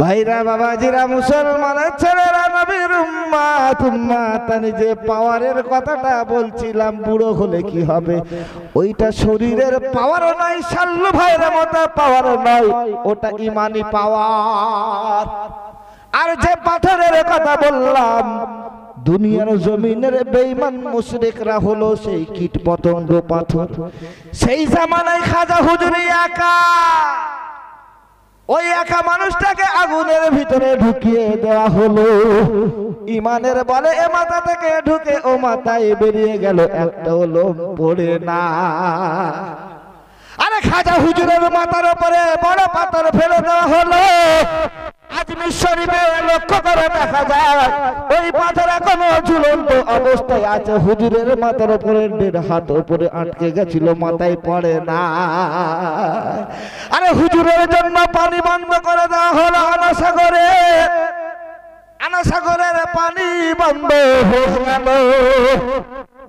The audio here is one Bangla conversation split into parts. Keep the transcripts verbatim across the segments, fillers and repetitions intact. ভাইরা বাবাজিরা মুসলমানের ছেলেরা নবীর উম্মাত উম্মাতানি যে পাওয়ারের কথাটা বলছিলাম বুড়ো হলে কি হবে, ওইটা শরীরের পাওয়ারও নাই, সাল্লু ভাইরা মতো পাওয়ারও নাই, ওটা ইমানি পাওয়ার। আর যে পাথরের কথা বললাম দুনিয়ার জমিনের বেঈমান মুশরিকরা হলো সেই কীট পতঙ্গ পাথর। সেই জামানায় খাজা হুজুরি একা, ওই একা মানুষটাকে আগুনের ভিতরে ঢুকিয়ে দেওয়া হলো, ইমানের বলে এ মাথা থেকে ঢুকে ও মাথায় বেরিয়ে গেল, একটাও লোম পড়ে না। আরে খাজা হুজুরের মাথার উপরে বড় পাথর ফেলে দেওয়া হলো, লক্ষ্য করে দেখা যায় ওই পাথর এখনো ঝুলন্ত অবস্থায় আছে, হুজুরের মাথার উপরে দেড় হাত উপরে আটকে গেছিল, মাথায় পড়ে না। আরে হুজুরের জন্য পানি বন্ধ করে দেওয়া হলো আনাসাগরে, আনাসাগরের পানি বন্ধ হয়ে গেল।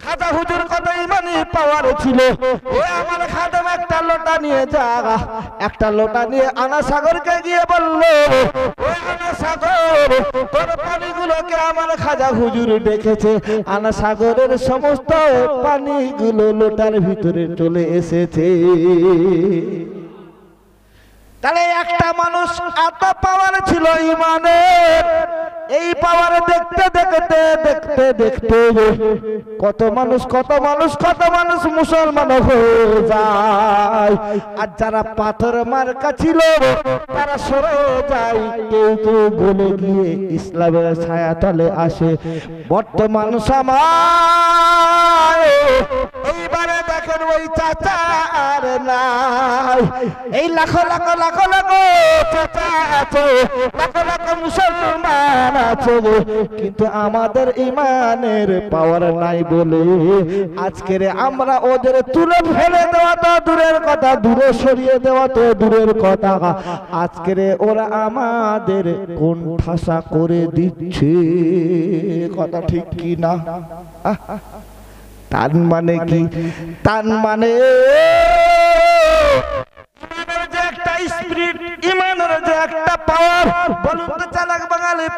খাজা হুজুর কত ইমানি পাওয়ার ছিল, ও আমার খাদেম একটা লোটা নিয়ে যা, একটা লোটা নিয়ে আনাসাগরকে গিয়ে বলল, ও আনাসাগর তোর পানিগুলোকে আমার খাজা হুজুর দেখেছে, আনাসাগরের সমস্ত পানিগুলো লোটার ভিতরে চলে এসেছে। তাহলে একটা মানুষ এত পাওয়ার ছিল ইমানের, এই পাওয়ার দেখতে দেখতে দেখতে দেখতে কত মানুষ কত মানুষ কত মানুষ মুসলমান হয়ে যায়, আর যারা পাথর মার্কা ছিল তারা সরে যায়, কেউ কেউ গলে গিয়ে ইসলামের ছায়াতলে আসে। বর্তমান সমাজ এইবারে দেখেন ওই চাচা আর নাই, এই লাখো লাখো লাখো লাখো চাচা আছে, লাখো লাখো মুসলমান আছে, কিন্তু আমাদের ইমানের পাওয়ার নাই বলে আজকের আমরা ওদের তুলে ফেলে দেওয়া তো দূরের কথা, দূরে সরিয়ে দেওয়া তো দূরের কথা, আজকের ওরা আমাদের কোণঠাসা করে দিচ্ছে। কথা ঠিক কি না? তার মানে কি? তার মানে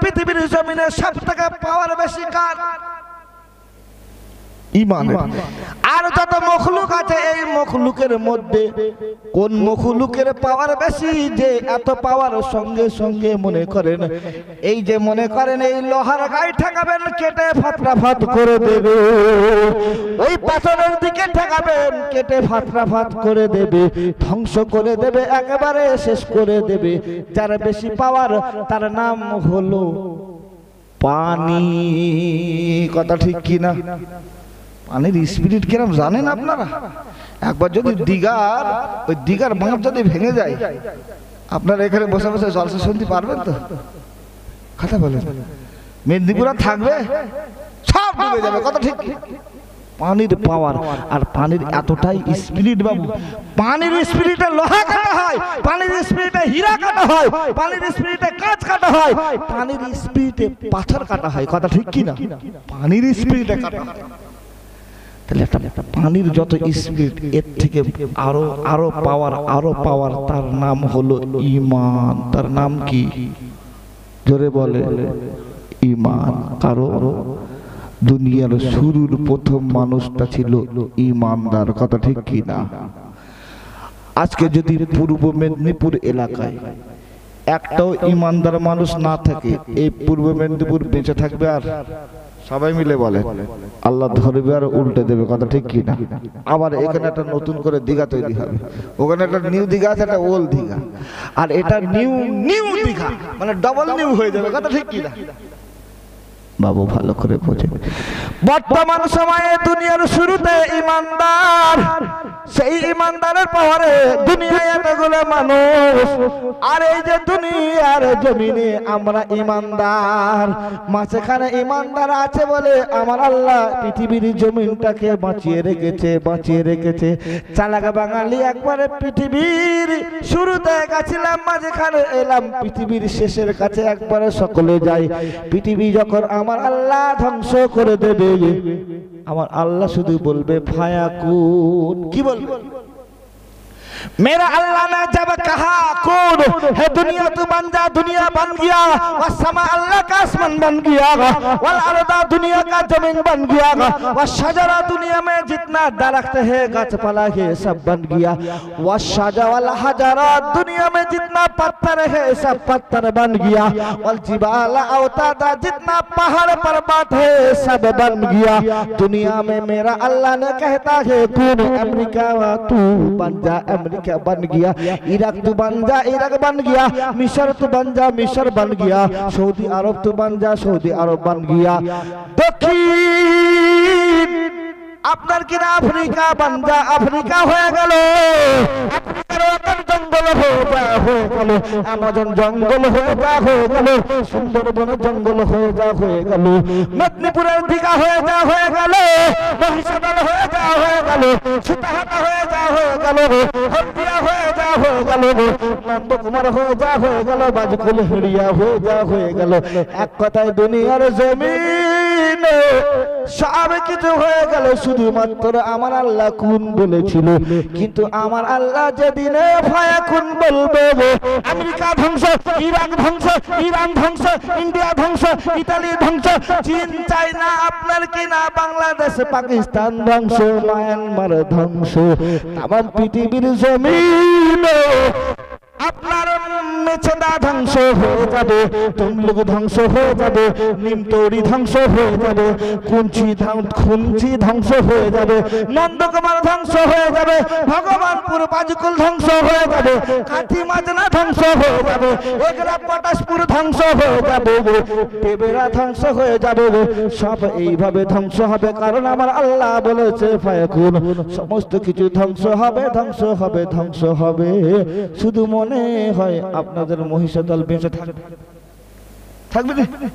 পৃথিবীর জমিনে সব থেকে পাওয়ার বেশি কার? আর যত মখলুক আছে এই মখলুকের মধ্যে কোন মখলুকের পাওয়ার বেশি যে এত পাওয়ার? সঙ্গে সঙ্গে মনে করেন এই যে মনে করেন এই লোহার গায়ে ঠেকাবেন কেটে ফাতরাফাত করে দেবে, ওই পাথরের দিকে ঠেকাবেন কেটে ফাতরাফাত করে দেবে, ধ্বংস করে দেবে, একেবারে শেষ করে দেবে। যার বেশি পাওয়ার তার নাম হলো পানি। কথা ঠিক কিনা? পানির স্পিরিট কিরম জানেন আপনারা? একবার যদি দিঘার ওই দিঘার বাঁধ যদি ভেঙে যায়, আপনারা এখানে বসে বসে জলসা শুনতে পারবেন তো? কথা বলেন, মেদিনীপুরা থাকবে সব ডুবে যাবে। কথা ঠিক? পানির পাওয়ার আর পানির এতটাই স্পিরিট বাবু, পানির স্পিরিটে লোহা কাটা হয়, পানির স্পিরিটে হীরা কাটা হয়, পানির স্পিরিটে কাঁচ কাটা হয়, পানির স্পিরিটে পাথর কাটা হয়। কথা ঠিক কি না? পানির স্পিরিটে কাটা হয়। তাহলে একটা পানির যত স্পিরিট এর থেকে আরো আরো পাওয়ার আরো পাওয়ার তার নাম হলো ইমান। তার নাম কি? জোরে বলে ইমান। কারো দুনিয়ার শুরুর প্রথম মানুষটা ছিল ইমানদার। কথা ঠিক কি না? আজকে যদি পূর্ব মেদিনীপুর এলাকায় একটাও ইমানদার মানুষ না থাকে, এই পূর্ব মেদিনীপুর বেঁচে থাকবে? আর সবাই মিলে বলে আল্লাহ ধরবে আর উল্টে দেবে। কথা ঠিক কি না? আবার এখানে একটা নতুন করে দীঘা তৈরি হবে, ওখানে একটা নিউ দীঘা আছে, একটা ওল্ড দীঘা, আর এটা নিউ নিউ দীঘা মানে ডবল নিউ হয়ে যাবে। কথা ঠিক কি না বাবু? ভালো করে বোঝে। বর্তমান সময়ে দুনিয়ার শুরুতে ইমানদার, সেই ইমানদারের পাওয়ারে দুনিয়ায় এতগুলো মানুষ, আর এই যে দুনিয়ার জমিনে আমরা ইমানদার, মাঝখানে ইমানদার আছে বলে আমার আল্লাহ পৃথিবীর জমিনটাকে বাঁচিয়ে রেখেছে, বাঁচিয়ে রেখেছে। চালাক বাঙালি একবারে পৃথিবীর শুরুতে গেছিলাম, মাঝখানে এলাম, পৃথিবীর শেষের কাছে একবারে সকলে যাই। পৃথিবী যখন আমার আল্লাহ ধ্বংস করে দেবে, আমার আল্লাহ শুধু বলবে ফায়াকুন। কি বলবে? मेरा अल्लाह ने जब कहा कूद है दुनिया तू बन जा, दुनिया बन गया। वह समा अल्लाह का आसमान बन गया, वल अर्दा दुनिया का जमीन बन गया, वह शजरा दुनिया में जितना दरख्त है गाछपाला है सब बन गया, वह शजा वाला हजारा दुनिया में जितना पत्थर है सब पत्थर बन गया, वल जिबाला अवतादा जितना पहाड़ पर्वत है सब बन गया। दुनिया में मेरा अल्लाह ने कहता है कूद अमेरिका तू बन जा, अमेरिका बन गया। इराक तू बन जा, इराक बन गया। मिस्र तू बन जा, मिस्र बन गया। सऊदी अरब तू बन जा, सऊदी अरब बन गया। दक्षिण আপনার কিনা আফ্রিকা বন যা, আফ্রিকা হয়ে গেল। জঙ্গল হয়ে গেল, আমাজন জঙ্গল হয়ে যা হয়ে গেল, সুন্দরবন জঙ্গল হয়ে যা হয়ে গেল, মেদিনীপুরের দিঘা হয়ে যা হয়ে গেল, মহিষাদল হয়ে যা হয়ে গেল, সুতাহাটা হয়ে যা হয়ে গেল, হলদিয়া হয়ে যা হয়ে গেল, নন্দকুমার হয়ে যা হয়ে গেল, বাজকুল হিড়িয়া হয়ে যা হয়ে গেল। এক কথায় দুনিয়ার জমিন সব কিছু হয়ে গেল, শুধুমাত্র আমার আল্লাহ কুন বলেছিল। কিন্তু আমার আল্লাহ যেদিনে ফায়াকুন বলবে, আমেরিকা ধ্বংস, ইরাক ধ্বংস, ইরান ধ্বংস, ইন্ডিয়া ধ্বংস, ইতালি ধ্বংস, চীন, চায়না, আপনার কিনা বাংলাদেশ, পাকিস্তান ধ্বংস, মায়ানমার ধ্বংস, তাম পৃথিবীর জমিন আপনার মেছেদা ধ্বংস হয়ে যাবে, তমলুক ধ্বংস হয়ে যাবে, নিমতৌড়ি ধ্বংস হয়ে যাবে, কুঞ্চি খুঞ্চি ধ্বংস হয়ে যাবে, নন্দকুমার ধ্বংস হয়ে যাবে, ভগবানপুর বাজকুল ধ্বংস হয়ে যাবে, কাঠি মাজনা ধ্বংস হয়ে যাবে, এগরা পটাশপুর ধ্বংস হয়ে যাবে, দেবেরা ধ্বংস হয়ে যাবে। সব এইভাবে ধ্বংস হবে, কারণ আমার আল্লাহ বলেছে ফায়াকুন, সমস্ত কিছু ধ্বংস হবে, ধ্বংস হবে, ধ্বংস হবে। শুধু মনে হয় আপনাদের মহিষাদল বেঁচে থাকবে, থাকবে না?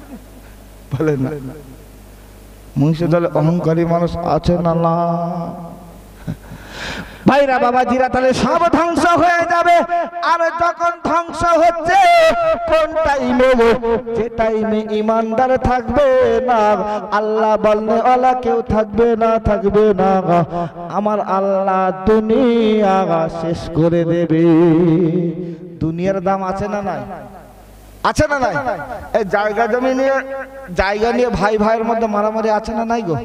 বলেন না, মহিষাদল অহংকারী মানুষ আছে না? না ভাইরা, বাবাজিরা, তাহলে সব ধ্বংস হয়ে যাবে। আর যখন ধ্বংস হচ্ছে কোন টাইমে? যে টাইমে ইমানদার থাকবে না, আল্লাহ বলনে ওয়ালা কেউ থাকবে না, থাকবে না। আমার আল্লাহ দুনিয়া শেষ করে দেবে। দুনিয়ার দাম আছে না নাই? আছে না নাই? এই জায়গা জমি নিয়ে, জায়গা নিয়ে ভাই ভাইয়ের মধ্যে মারামারি আছে না নাই গো?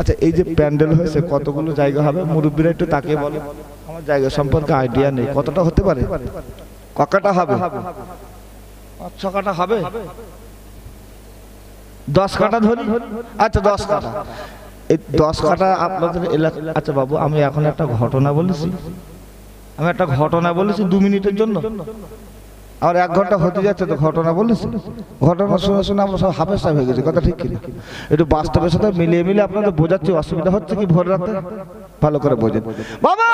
আচ্ছা, এই যে প্যান্ডেল হয়েছে, কতগুলো জায়গা হবে? মুরব্বীরা একটু তাকিয়ে বলে, আমার জায়গা সম্পর্কে আইডিয়া নেই। কতটা হতে পারে? কটা হবে? পাঁচ কাটা হবে, দশ কাটা ধরি। আচ্ছা, দশ কাটা। এই দশ কাটা আপনাদের এলাকা। আচ্ছা বাবু, আমি এখন একটা ঘটনা বলেছি, আমি একটা ঘটনা বলেছি দু মিনিটের জন্য, আর এক ঘন্টা হতে যাচ্ছে তো। ঘটনা বলেছি, ঘটনা শুনে শুনে আমরা সব হাফেজ সাহেব হয়ে গেছি। কথা ঠিক কিনা? একটু বাস্তবের সাথে মিলিয়ে মিলিয়ে আপনাদের বোঝাচ্ছি। অসুবিধা হচ্ছে কি? ভোর রাতে ভালো করে বোঝেন বাবা।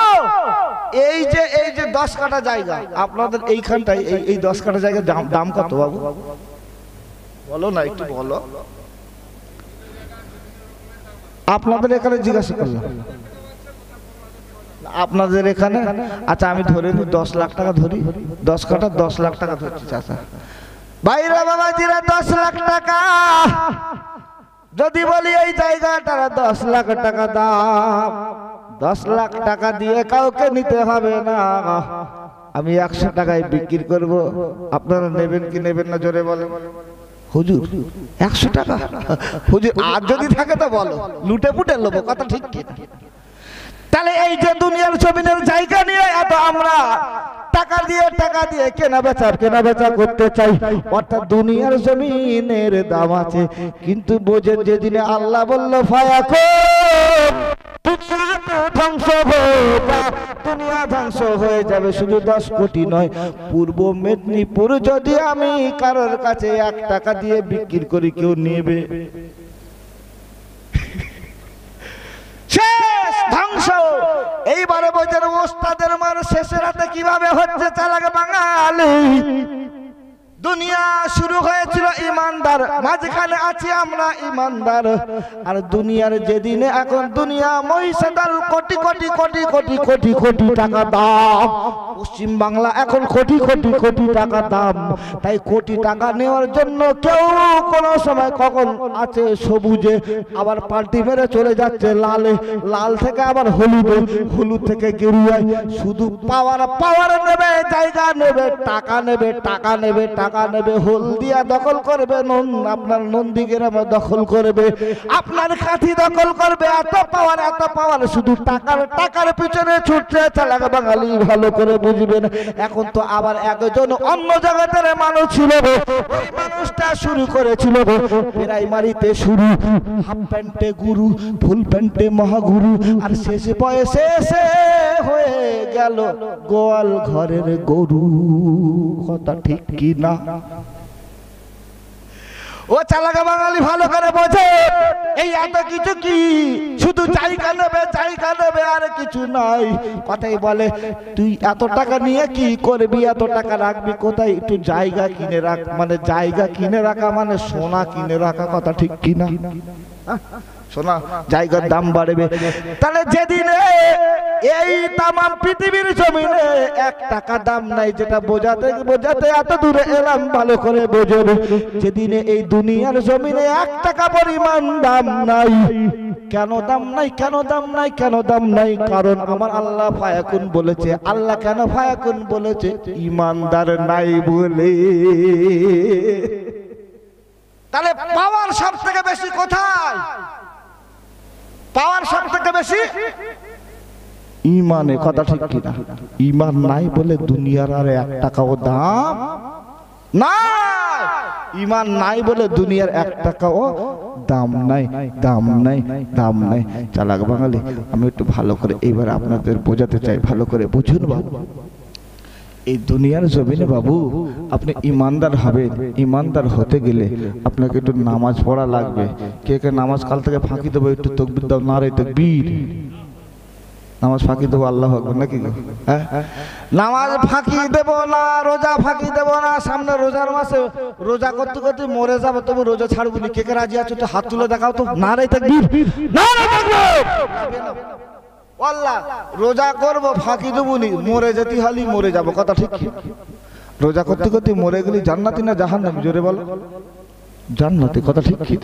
এই যে এই যে দশ কাটা জায়গা আপনাদের এইখানটায়, এই এই দশ কাটা জায়গার দাম দাম কত বাবু? বলো না, একটু বলো। আপনাদের এখানে জিজ্ঞাসা করলাম, আপনাদের এখানে। আচ্ছা, আমি ধরে নিই দশ লাখ টাকা ধরি, দশ কাটা দশ লাখ টাকা ধরছি। চাচা ভাইরা বাবাজিরা, দশ লাখ টাকা যদি বলি, এই জায়গাটার দশ লাখ টাকা দাম। দশ লাখ টাকা দিয়ে কাউকে নিতে হবে না। আমি একশো টাকায় বিক্রি করব, আপনারা নেবেন কি নেবেন না? জোরে বলেন। হুজুর একশো টাকা? হুজুর আর যদি থাকে তো বলো, লুটে পুটে লোবো। কথা ঠিক কি? তাহলে এই যে দুনিয়ার জমিনের জায়গা নিয়ে এত আমরা টাকা দিয়ে টাকা দিয়ে কেনা বেচা কেনা বেচা করতে চাই, অর্থাৎ দুনিয়ার জমিনের দাম আছে। কিন্তু বোঝেন, যেদিনে আল্লাহ বলল ফায়াকুন, ধ্বংস দুনিয়া ধ্বংস হয়ে যাবে। শুধু দশ কোটি নয়, পূর্ব মেদিনীপুর যদি আমি কারোর কাছে এক টাকা দিয়ে বিক্রি করি, কেউ নেবে? ধ্বংস। এইবারে বোঝেন ওস্তাদের মার শেষে রাতে কিভাবে হচ্ছে চালাক বাঙালি। দুনিয়া শুরু হয়েছিল ইমানদার, মাঝখানে আছি আমরা ইমানদার, আর দুনিয়ার যেদিনে এখন দুনিয়া মহিষাদার, কোটি কোটি কোটি কোটি কোটি কোটি টাকা দাম, পশ্চিম বাংলা এখন কোটি কোটি কোটি টাকা দাম। তাই কোটি টাকা নেওয়ার জন্য কেউ কোনো সময় কখন আছে সবুজে, আবার পাল্টি মেরে চলে যাচ্ছে লালে, লাল থেকে আবার হলুদে, হলুদ থেকে গেরুয়ায়, শুধু পাওয়ার পাওয়ার নেবে, জায়গা নেবে, টাকা নেবে, টাকা নেবে, টাকা নেবে। হলদিয়া দখল করবে, আপনার নন্দীগ্রাম দখল করবে, আপনার কাঠি দখল করবে, এত পাওয়ার এত পাওয়ার, শুধু টাকার টাকার পিছনে ছুটছে। চালাক বাঙালি ভালো করে বুঝবেন। এখন তো আবার একজন অন্য জগতের মানুষ ছিল, ওই মানুষটা শুরু করেছিল প্রাইমারিতে শুরু, হাফ প্যান্টে গুরু, ফুল প্যান্টে মহাগুরু, আর শেষে বয়সে এসে হয়ে গেল গোয়াল ঘরের গরু। কথা ঠিক কি না? ও চালাকা বাঙালি ভালো করে বোঝে, এই এত কিছু কি? শুধু জায়গা নেবে, জায়গা নেবে, আর কিছু নাই। কথাই বলে, তুই এত টাকা নিয়ে কি করবি, এত টাকা রাখবি কোথায়? একটু জায়গা কিনে রাখ। মানে জায়গা কিনে রাখা মানে সোনা কিনে রাখা। কথা ঠিক কিনা? সোনা জায়গার দাম বাড়বে। তাহলে যেদিনে এই তামাম পৃথিবীর জমিনে এক টাকা দাম নাই, যেটা বোঝাতে বোঝাতে এত দূরে এলাম, ভালো করে বোঝেন, যেদিনে এই দুনিয়ার জমিনে এক টাকা পরিমাণ দাম নাই। কেন দাম নাই? কেন দাম নাই? কেন দাম নাই? কারণ আমার আল্লাহ ফায়াকুন বলেছে। আল্লাহ কেন ফায়াকুন বলেছে? ইমানদার নাই বলে। তাহলে পাওয়ার সব থেকে বেশি কোথায়? পাওয়ার সব থেকে বেশি ইমানে। কথা ঠিক কিনা? ইমান নাই বলে দুনিয়ার আর এক টাকাও দাম নাই। ইমান নাই বলে দুনিয়ার এক টাকাও দাম নাই, দাম নাই, দাম নাই। চালাক বাঙালি, আমি একটু ভালো করে এইবার আপনাদের বোঝাতে চাই, ভালো করে বুঝুন বাবু। এই দুনিয়ার জমিনে বাবু আপনি ইমানদার হবেন, ইমানদার হতে গেলে আপনাকে একটু নামাজ পড়া লাগবে। কে কে নামাজ কাল থেকে ফাঁকি দেবো? একটু তকবীর দাও, না রে তকবীর। নামাজ ফাঁকি দেবো, আল্লাহ আকবার নাকি? হ্যাঁ, নামাজ ফাঁকি দেবো না, রোজা ফাঁকি দেবো না। সামনে রোজার মাসে রোজা করতে করতে মরে যাবো, তবু রোজা ছাড়বো না। কে কে রাজি আছো তো হাত তুলে দেখাও তো, না রে তকবীর। আল্লাহ রোজা করবো, ফাঁকি দেবুনি, মরে যেতে হলি মরে যাবো। কথা ঠিক কি? রোজা করতে করতে মরে গেলি জান্নাতি না জাহান্নামি? জোরে বলো, জান্নাতি। কথা ঠিক কি?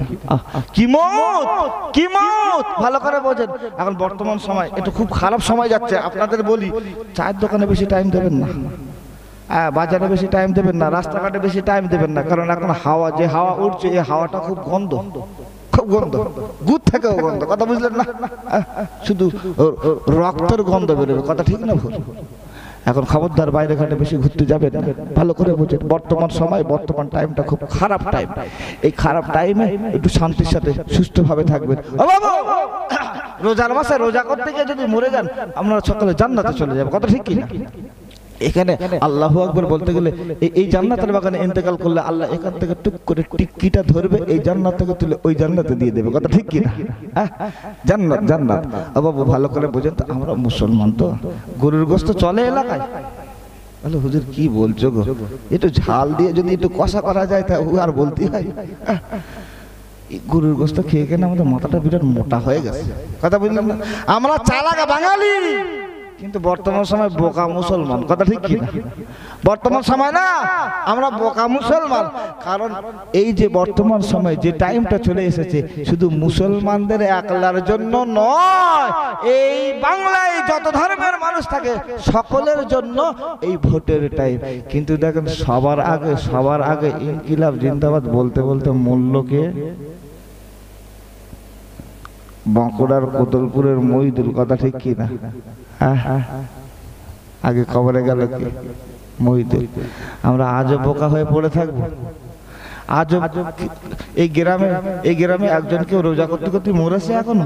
কি মত, কি মত, ভালো করে বোঝেন। এখন বর্তমান সময় এটা খুব খারাপ সময় যাচ্ছে। আপনাদের বলি, চায়ের দোকানে বেশি টাইম দেবেন না, হ্যাঁ বাজারে বেশি টাইম দেবেন না, রাস্তাঘাটে বেশি টাইম দেবেন না। কারণ এখন হাওয়া, যে হাওয়া উঠছে, এই হাওয়াটা খুব গন্ধ, খুব গন্ধ, গুড় থেকেও গন্ধ। কথা বুঝলেন না? শুধু রক্তের গন্ধ বেরোবে। কথা ঠিক না ভুল? এখন খবরদার বাইরে ঘাটে বেশি ঘুরতে যাবেন না, ভালো করে বুঝেন। বর্তমান সময়, বর্তমান টাইমটা খুব খারাপ টাইম। এই খারাপ টাইমে একটু শান্তির সাথে সুস্থভাবে থাকবেন। রোজার মাসে রোজা করতে গিয়ে যদি মরে যান, আপনারা সকালে জান্নাতে চলে যাবেন। কথা ঠিক কি না? এখানে আল্লাহু আকবার বলতে গেলে, এই জান্নাতের বাগানে ইন্তেকাল করলে আল্লাহ এখান থেকে টুক করে টিকিটা ধরবে, এই জান্নাত থেকে তুলে ওই জান্নাতে দিয়ে দেবে। কথা ঠিক কি না? জান্নাত, জান্নাত। ও বাবু ভালো করে বোঝেন তো, আমরা মুসলমান তো, গরুর গোশত চলে এলাকায়। বলে হুজুর কি বলছো গো, একটু ঝাল দিয়ে যদি একটু কষা করা যায়, তা ও আর বলতে হয়? গরুর গোশত খেয়ে কেন আমাদের মাথাটা বিরাট মোটা হয়ে গেছে। কথা বুঝলাম না? আমরা চালাকা বাঙালি, কিন্তু বর্তমান সময় বোকা মুসলমান। কথা ঠিক কি না? বর্তমান সময় না, আমরা বোকা মুসলমান। কারণ এই যে বর্তমান সময় যে টাইমটা চলে এসেছে, শুধু মুসলমানদের একলার জন্য নয়, এই বাংলায় যত ধর্মের মানুষ থাকে সকলের জন্য এই ভোটের টাইম। কিন্তু দেখেন, সবার আগে সবার আগে ইনকিলাব জিন্দাবাদ বলতে বলতে মূল্যকে বাঁকুড়ার কোতলপুরের মইদুল। কথা ঠিক কি না? আগে খবরে গেল কি মইদুল। আমরা আজও বোকা হয়ে পড়ে থাকবো। আজও এই গ্রামে এই গ্রামে একজন কেউ রোজা করতে করতে মরেছে। এখনো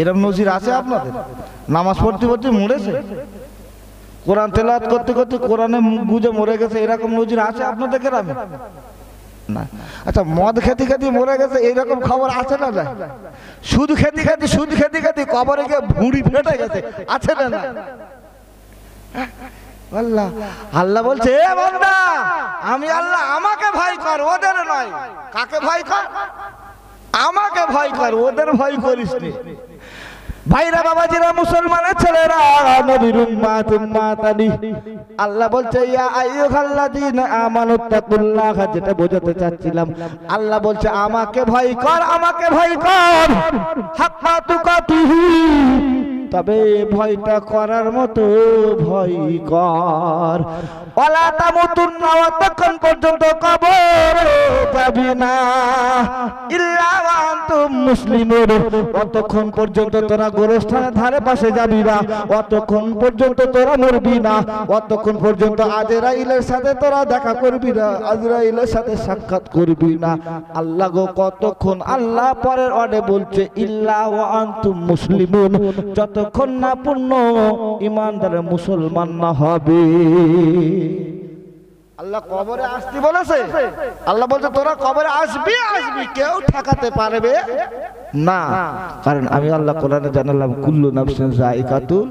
এরকম নজির আছে আপনাদের? নামাজ পড়তে পড়তে মরেছে, কোরআন তেলাওয়াত করতে করতে কোরআনে গুজে মরে গেছে, এরকম নজির আছে আপনাদের গ্রামে? না। আচ্ছা, মদ খেতে খেতে মরে গেছে, এইরকম খবর আছে না? সুদ খেতে খেতে সুদ খেতে খেতে কবরে গিয়ে ভুঁড়ি ফেটে গেছে, আছে না? আল্লাহ আল্লাহ বলছে, এ বান্দা, আমি আল্লাহ আমাকে ভয় কর, ওদের নয়। কাকে ভয় কর? আমাকে ভয় কর, ওদের ভয় করিস নে। ভাইরা বাবাজিরা মুসলমানের ছেলেরা, নবীর উম্মাত উম্মাতানি, আল্লাহ বলছে ইয়া আইয়ুহাল্লাযীনা আমানুত্তাকুল্লাহ, যেটা বোঝাতে চাচ্ছিলাম। আল্লাহ বলছে আমাকে ভয় কর, আমাকে ভয় কর, হাক্কা তুকাতিহি, তবে ভয়টা করার মতো ভয় কর। ওয়ালা তামুতুন্না ওয়া তাকুন পর্যন্ত কবর পাবে না ইল্লা ওয়া আনতুম মুসলিমুন, অতক্ষণ পর্যন্ত তোরা গোরস্থানের ধারে পাশে যাবি না, অতক্ষণ পর্যন্ত তোরা মরবি না, অতক্ষণ পর্যন্ত আজরাইলের সাথে তোরা দেখা করবি না, আজরাইলের সাথে সাক্ষাৎ করবি না। আল্লাহ গো কতক্ষণ? আল্লাহ পরের অর্ডে বলছে ইল্লা ওয়া আনতুম মুসলিমুন, যতক্ষণ না পূর্ণ ইমানদারে মুসলমান না হবে। আল্লাহ কবরে আসতে বলেছে, আল্লাহ বলছে তোরা কবরে আসবি আসবি, কেউ ঠেকাতে পারবে না। কারণ আমি আল্লাহ কোরআনে জানালাম কুল্লু নাফসিন যায়িকাতুল,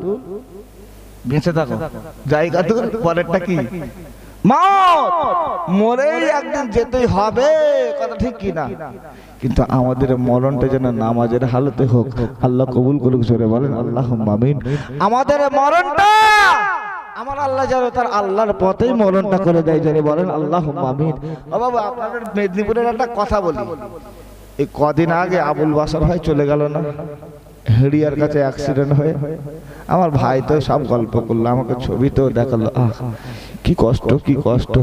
বেঁচে থাকো, যায়িকাতুল পরেরটা কি মত, মরেই একদিন যেতেই হবে, কথা ঠিক কি না? কিন্তু আমাদের মরণটা যেন নামাজের হালতে হোক, আল্লাহ কবুল করুক। জোরে বলেন আল্লাহুম্মা আমিন। আমাদের মরণটা আমার আল্লাহ যেন তার আল্লাহর পথেই মরণটা করে দেয়। জোরে বলেন আল্লাহুম্মা আমিন। ও বাবা, আপনাদের মেদিনীপুরের একটা কথা বলি, এই কদিন আগে আবুল বাসার ভাই চলে গেল না, হেড়িয়ার কাছে অ্যাক্সিডেন্ট হয়ে। আমার ভাই তো সব গল্প করলো, আমাকে ছবিতেও দেখালো, আহ কি কষ্ট কি কষ্ট।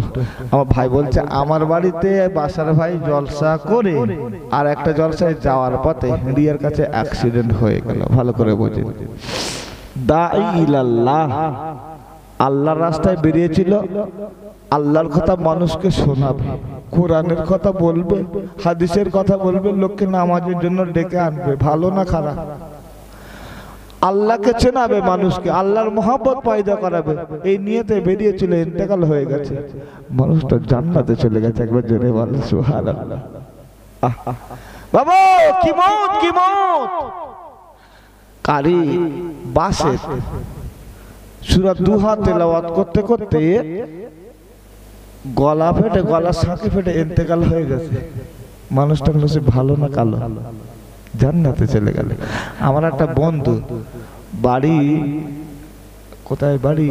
আমার ভাই বলছে আমার বাড়িতে বাসার ভাই জলসা করে, আর একটা জলসায় যাওয়ার পথে হেড়িয়ার কাছে অ্যাক্সিডেন্ট হয়ে গেল। ভালো করে বোঝেন, দাঈ ইলাল্লাহ, আল্লাহর রাস্তায় বেরিয়েছিল, আল্লাহর কথা মানুষকে শোনাবে, কোরআনের কথা বলবে, হাদিসের কথা বলবে, লোককে নামাজের জন্য ডেকে আনবে, ভালো না খারাপ, আল্লাহকে চেনাবে, মানুষকে আল্লাহর মহব্বত পয়দা করাবে, এই নিয়তে বেরিয়েছিল। ইন্তেকাল হয়ে গেছে, মানুষটা জান্নাতে চলে গেছে। একবার জোরে বলেন সুবহানাল্লাহ। বাবা কি মত, কি মত! কারি বাসে সূরা দুহা তেলাওয়াত করতে করতে গলা ফেটে, গলা সাঁকি ফেটে ইন্তেকাল হয়ে গেছে। মানুষটা বলছে ভালো না কালো, জান্নাতে চলে গেল। আমার একটা বন্ধু, বাড়ি কোথায় বাড়ি,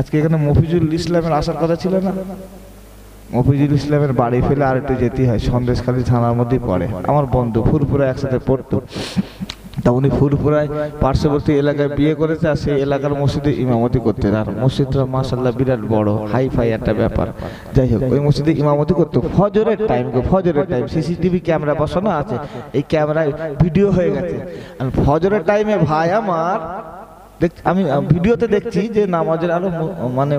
আজকে এখানে মফিজুল ইসলামের আসার কথা ছিল না, মফিজুল ইসলামের বাড়ি ফেলে আর একটু যেতে হয়, সন্দেশখালী থানার মধ্যেই পড়ে। আমার বন্ধু ফুরফুরা একসাথে পড়তো, তা উনি ফুরফুরায় পার্শ্ববর্তী এলাকায় বিয়ে করেছে, আর সেই এলাকার মসজিদে ইমামতি করতেন। আর মসজিদটা মাশাআল্লাহ বিরাট বড়, হাই ফাই একটা ব্যাপার। যাই হোক, ওই মসজিদে ইমামতি করতো। ফজরের টাইম, ফজরের টাইম সিসিটিভি ক্যামেরা বসানো আছে, এই ক্যামেরায় ভিডিও হয়ে গেছে। আর ফজরের টাইমে ভাই আমার, আমি ভিডিওতে দেখছি যে নামাজের আলো, মানে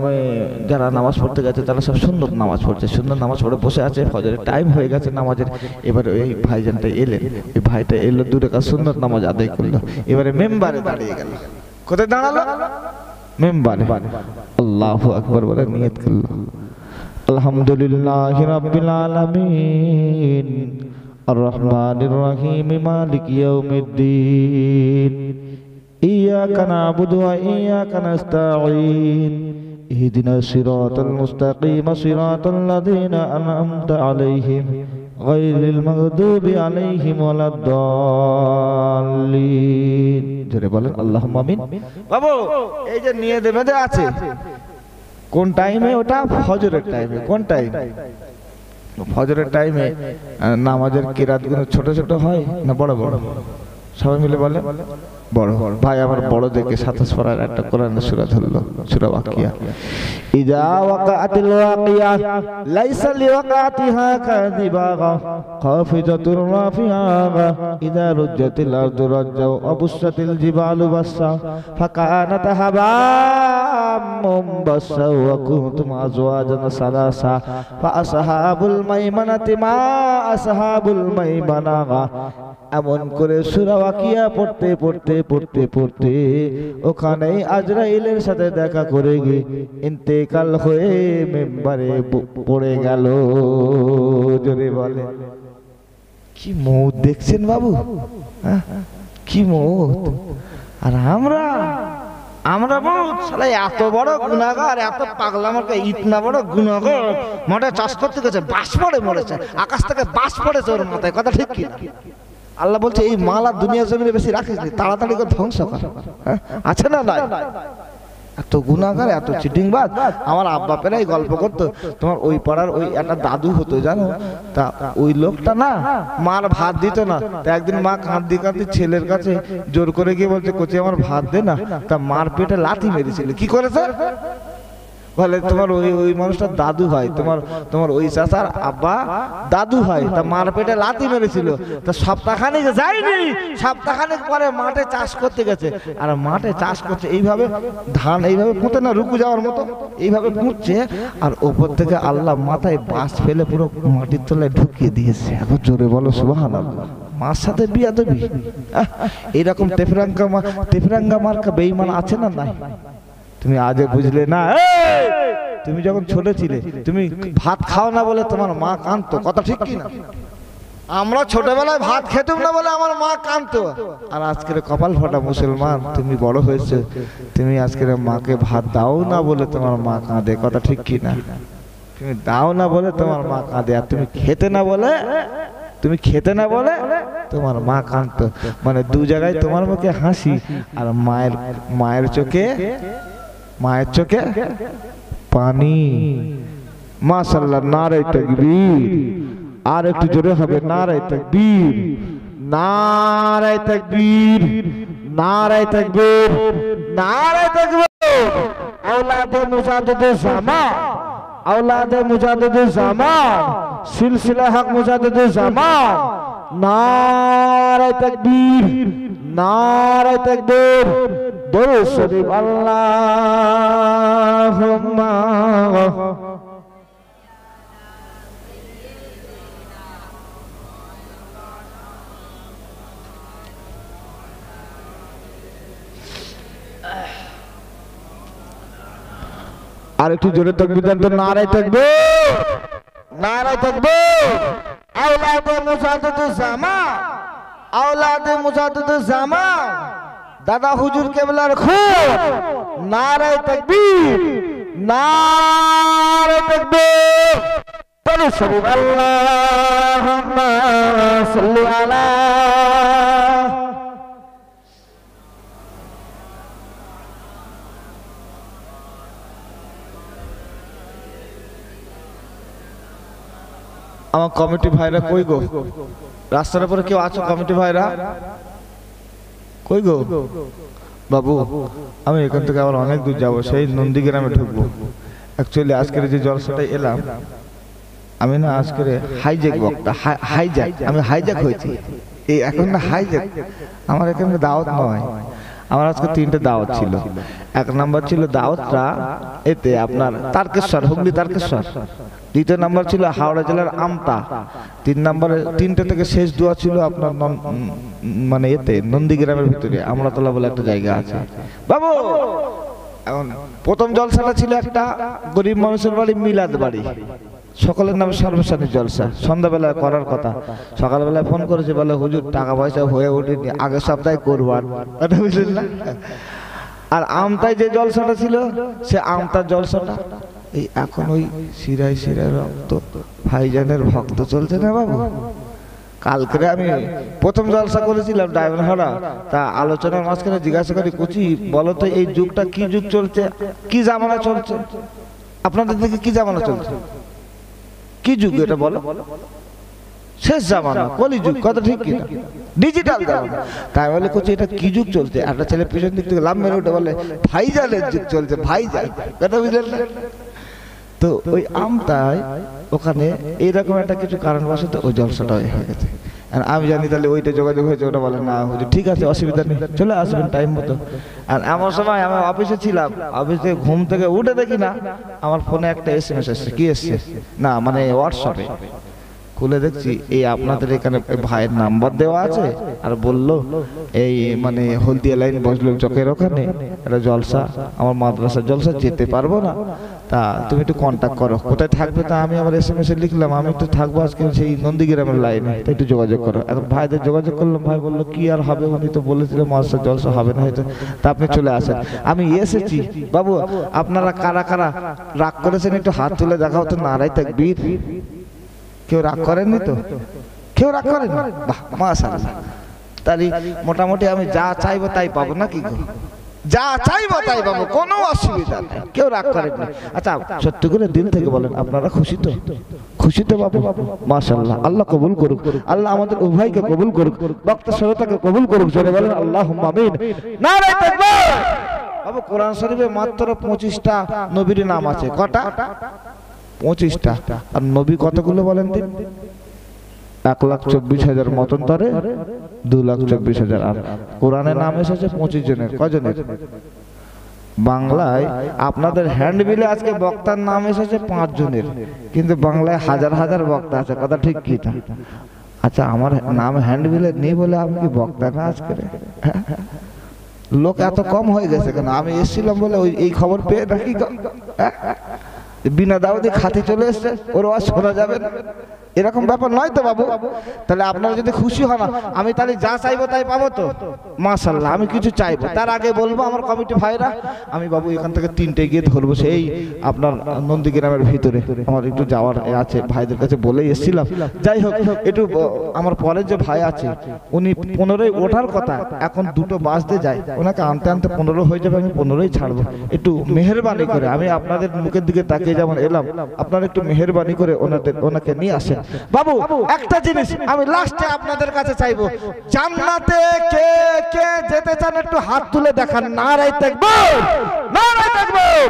যারা নামাজ পড়তে গেছে তারা সব সুন্দর নামাজ পড়ছে, সুন্দর নামাজ পড়ে বসে আছে, ফজরের টাইম হয়ে গেছে নামাজের। এবার ওই ভাইজানটা এলেন, ওই ভাইটা এলো, দূরে কাজ সুন্দর নামাজ আদায় করলো, এবারে মেম্বারে দাঁড়িয়ে গেল। কোথায় দাঁড়ালো? মেম্বারে। আল্লাহু আকবার বলে নিয়ত করলো, আলহামদুলিল্লাহি রাব্বিল আলামিন আর রহমানির রহিম মালিকি ইয়াউমিদ্দিন ইয়্যাকা না'বুদু ওয়া ইয়্যাকা নাস্তাঈন ইহদিনাস সিরাতাল মুস্তাকিম সিরাতাল লাযীনা আন'আমতা আলাইহিম গায়রিল মাগদূবি আলাইহিম ওয়ালাদ-দাল্লিন। জোরে বলেন আল্লাহুম্মা আমিন। বাবু এই যে নিয়তে বেঁধে আছে, কোন টাইমে? ওটা ফজরের টাইমে। কোন টাইম? ফজরের টাইমে নামাজের কিরাতগুলো ছোট ছোট হয় না বড় বড়? সবাই মিলে বলে বড়। ভাই আমার বড় দেখে সাতাশ পারার একটা কোরআনের সূরা ধরলো, সূরা ওয়াকিয়া। ইযা ওয়াকাআতিল ওয়াকিয়া লাইসা লিওয়াকাতিহা কাযিবা খাফিজাতুর রাফিয়া ইযা রুজ্জাতিল আরদু রাজ্জা ওয়া বুসাতিল জিবালু বাসা ফাকানাত হাবাম মুমবাসা ওয়া কুনতুম আযওয়াজান সালাসা ফা আসহাবুল মাইমানাতি মা আসহাবুল মাইমানা। এমন করে সূরা ওয়াকিয়া পড়তে পড়তে পড়তে পড়তে ওখানেই আজরাইলের সাথে দেখা করে গিয়ে ইন্তেকাল হয়ে মেম্বারে পড়ে গেল। জোরে বলে কি মৌত দেখছেন বাবু, কি মৌত! আর আমরা আমরা সালা এত বড় গুণাগার, এত পাগলা মার্কা ইতনা বড় গুণাগার মাঠে চাষ করতে গেছে, বাস পড়ে মরেছে, আকাশ থেকে বাস পড়েছে ওর মাথায়। কথা ঠিক কিনা? আল্লাহ বলছে এই মালা দুনিয়া জমিনে বেশি রাখিস নি, তাড়াতাড়ি করে ধ্বংস কর। আছে না নাই? এত গুণাগার, এত চিটিংবাজ। আমার আব্বা পেরাই গল্প করতো, তোমার ওই পাড়ার ওই একটা দাদু হতো জানো, তা ওই লোকটা না মার ভাত দিত না। তা একদিন মা কাঁদতে কাঁদতে ছেলের কাছে জোর করে গিয়ে বলছে, কোচে আমার ভাত দে না। তা মার পেটে লাথি মেরেছিল। কি করেছে? বলে তোমার ওই ওই মানুষটা দাদু হয়, তোমার তোমার ওই চাচার আব্বা দাদু হয়। তা মার পেটে লাথি মেরেছিল। তা সপ্তাহখানিক যায়নি, সপ্তাহখানিক পরে মাঠে চাষ করতে গেছে। আর মাঠে চাষ করছে এইভাবে, ধান এইভাবে পুঁতে না রুকু যাওয়ার মতো এইভাবে পুঁতছে, আর ওপর থেকে আল্লাহ মাথায় বাঁশ ফেলে পুরো মাটির তলায় ঢুকিয়ে দিয়েছে। এখন জোরে বলো সুবহানাল্লাহ। মার সাথে বিয়া দেবি? এইরকম তেফরাঙ্গা তেফরাঙ্গা মার্কা বেঈমান আছে না নাই? তুমি আজও বুঝলে না? তুমি যখন ছোট ছিলে তুমি ভাত খাও না বলে তোমার মা কাঁদতো। কথা ঠিক কিনা? আমরা ছোটবেলায় ভাত খেতাম না বলে আমার মা কাঁদতো। আর আজকের কপাল ফাটা মুসলমান, তুমি বড় হয়েছে, তুমি আজকের মাকে ভাত দাও না বলে তোমার মা কাঁদে। কথা ঠিক কিনা? তুমি দাও না বলে তোমার মা কাঁদে, আর তুমি খেতে না বলে তুমি খেতে না বলে তোমার মা কাঁদতো। মানে দু জায়গায় তোমার মুখে হাসি, আর মায়ের মায়ের চোখে মায়ের চোখে পানি। মাশাআল্লাহ, নারে তাকবীর। আর একটু জোরে হবে, নারে তাকবীর, নারে তাকবীর, নারে তাকবীর, নারে তাকবীর। আওলাদে মুজাদ্দিদে জামান, আওলাদে মুজাদ্দিদে জামান, সিলসিলা হক মুজাদ্দিদে জামান। নারে তাকবীর, নারে তাকবীর। দরুদ শরীফ। আল্লাহুম্মা আর একটু জোরে তাকবীর দেন তো। নারায়ে তাকবীর, নারায়ে তাকবীর। আওলাদে মুজাদ্দিদুল জামান, আওলাদে মুজাদ্দিদুল জামান। দাদা হুজুর কেবলার খুব। নারায়ে তাকবীর, নারায়ে তাকবীর। বলো সবাই আল্লাহুম্মা সাল্লি আলা। আমার কমিটি ভাইরা কই গো? রাস্তার উপরে কেউ আছো? কমিটি ভাইরা কই গো? বাবু, আমি এখান থেকে আবার অনেক দূর যাবো, সেই নন্দীগ্রামে ঢুকবো। অ্যাকচুয়ালি আজকের যে জলসাটা এলাম আমি না, আজকের হাইজ্যাক বক্তা, হাইজ্যাক, আমি হাইজ্যাক হয়েছি। এই এখন না হাইজ্যাক, আমার এখানে দাওয়াত নয়। আমার আজকে তিনটে দাওয়াত ছিল। এক নাম্বার ছিল দাওয়াতটা এতে আপনার তারকেশ্বর, হুগলি তারকেশ্বর। দ্বিতীয় নাম্বার ছিল হাওড়া জেলার আমতা। তিন নম্বরে তিনটে থেকে শেষ দোয়া ছিল আপনার মানে এতে নন্দীগ্রামের ভিতরে আমরাতলা বলে একটা জায়গা আছে। বাবু এখন প্রথম জলসাটা ছিল একটা গরিব মানুষের বাড়ি, মিলাদ বাড়ি, সকলের নামে সর্বসাধারণ জলসা। সন্ধ্যাবেলায় করার কথা, সকালবেলায় ফোন করেছে, বলে হুজুর টাকা পয়সা হয়ে ওঠেনি, আগের সপ্তাহে করবো। আর বুঝলেন না? আর আমতায় যে জলসাটা ছিল সে আমতার জলসাটা এই এখন ওই শিরায় শিরায় রক্ত ভাইজানের ভক্ত চলছে না বাবু। কালকে আমি প্রথম জলসা করেছিলাম ডায়মন্ডহারা। তা আলোচনার মাঝখানে জিজ্ঞাসা করি, কুচি বলো তো এই যুগটা কি যুগ চলছে, কি জামানা চলছে, আপনাদের দিকে কি জামানা চলছে, কি যুগ এটা বলো? শেষ জামানা, কলি যুগ। কথা ঠিক কিনা? ডিজিটাল জামানা। তাই বলে কুচি এটা কি যুগ চলছে? একটা ছেলে পিছন দিক থেকে লাভ মেরে ওটা বলে ভাইজানের যুগ চলছে, ভাইজান। এটা বুঝলেন না? তো ওই আমতায় ওখানে এইরকম একটা কিছু কারণবশত ওই জলসাটা হয়ে গেছে। আর আমি জানি তাহলে ওইটা যোগাযোগ হয়েছে, ওটা বলে না হুজুর ঠিক আছে, অসুবিধা নেই, চলে আসবেন টাইম মতো। আর এমন সময় আমি অফিসে ছিলাম, অফিসে ঘুম থেকে উঠে দেখি না আমার ফোনে একটা এস এম এস এসছে। কি এসছে? না মানে হোয়াটসঅ্যাপে। খুলে দেখছি এই আপনাদের এখানে ভাইয়ের নাম্বার দেওয়া আছে, আর বললো এই মানে হলদিয়া লাইন বজলুল চকের ওখানে একটা জলসা, আমার মাদ্রাসার জলসা, যেতে পারবো না, তা তুমি একটু কন্ট্যাক্ট করো, কোথায় থাকবে। তা আমি আমার এস এম এস এ লিখলাম আমি তো থাকবো আজকে সেই নন্দীগ্রামের লাইনে, একটু যোগাযোগ করো। এখন ভাইদের যোগাযোগ করলাম, ভাই বললো কি আর হবে, উনি তো বলেছিল মাদ্রাসার জলসা হবে না হয়তো, তা আপনি চলে আসেন। আমি এসেছি। বাবু আপনারা কারা কারা রাগ করেছেন একটু হাত তুলে দেখাও তো, নারাই তাকবীর। কেউ রাগ করেননি তো? কেউ রাগ করেন? বাহ মাশাআল্লাহ। তাহলে মোটামুটি আমি যা চাইবো তাই পাবো নাকি? যা চাইবো তাই পাবো, কোনো অসুবিধা নেই, কেউ রাগ করেন না। আচ্ছা সত্যি করে দিন থেকে বলেন আপনারা খুশি তো? খুশি তো বাবু? মাশাআল্লাহ। আল্লাহ কবুল করুক, আল্লাহ আমাদের উভয়কে কবুল করুক, বক্তা শ্রোতাকে কবুল করুক, জোরে বলেন আল্লাহুম্মা আমিন। নারে তাকবীর। বাবু কোরআন শরীফে মাত্র পঁচিশটা নবীর নাম আছে, কটা? পঁচিশটা। আর নবী কতগুলো বলেন দিন? এক লাখ চব্বিশ হাজার মতন ধরে, দু লাখ চব্বিশ হাজার। আর কোরআনের নাম এসেছে পঁচিশ জনের। কজনের? বাংলায় আপনাদের হ্যান্ডবিলে আজকে বক্তার নাম এসেছে পাঁচ জনের, কিন্তু বাংলায় হাজার হাজার বক্তা আছে, কথা ঠিক কি না? আচ্ছা আমার নাম হ্যান্ডবিলে নেই বলে আমি কি বক্তা না আজকে? লোক এত কম হয়ে গেছে কেন? আমি এসেছিলাম বলে ওই এই খবর পেয়ে নাকি বিনা দাওয়াতে খাতে চলে এসছে, ওর ওয়াজ শোনা যাবে না, এরকম ব্যাপার নয় তো বাবু? তাহলে আপনারা যদি খুশি হন, আমি তাহলে যা চাইবো তাই পাবো তো? মাশাআল্লাহ। আমি কিছু চাইবো, তার আগে বলবো আমার কমিটি ভাইরা, আমি বাবু এখান থেকে তিনটে গিয়ে ধরবো সেই আপনার নন্দীগ্রামের ভিতরে, আমার একটু যাওয়ার আছে, ভাইদের কাছে বলেই এসেছিলাম। যাই হোক একটু আমার পরের যে ভাই আছে উনি পনেরোই ওঠার কথা, এখন দুটো বাজতে যায়, ওনাকে আনতে আনতে পনেরো হয়ে যাবে, আমি পনেরোই ছাড়বো। একটু মেহেরবানি করে আমি আপনাদের মুখের দিকে তাকিয়ে যেমন এলাম, আপনারা একটু মেহেরবানি করে ওনাদের ওনাকে নিয়ে আসেন। বাবু একটা জিনিস আমি লাস্টে আপনাদের কাছে চাইবো, জান্নাতে কে কে যেতে চান একটু হাত তুলে দেখান। নারাই তাকবীর, নারাই তাকবীর।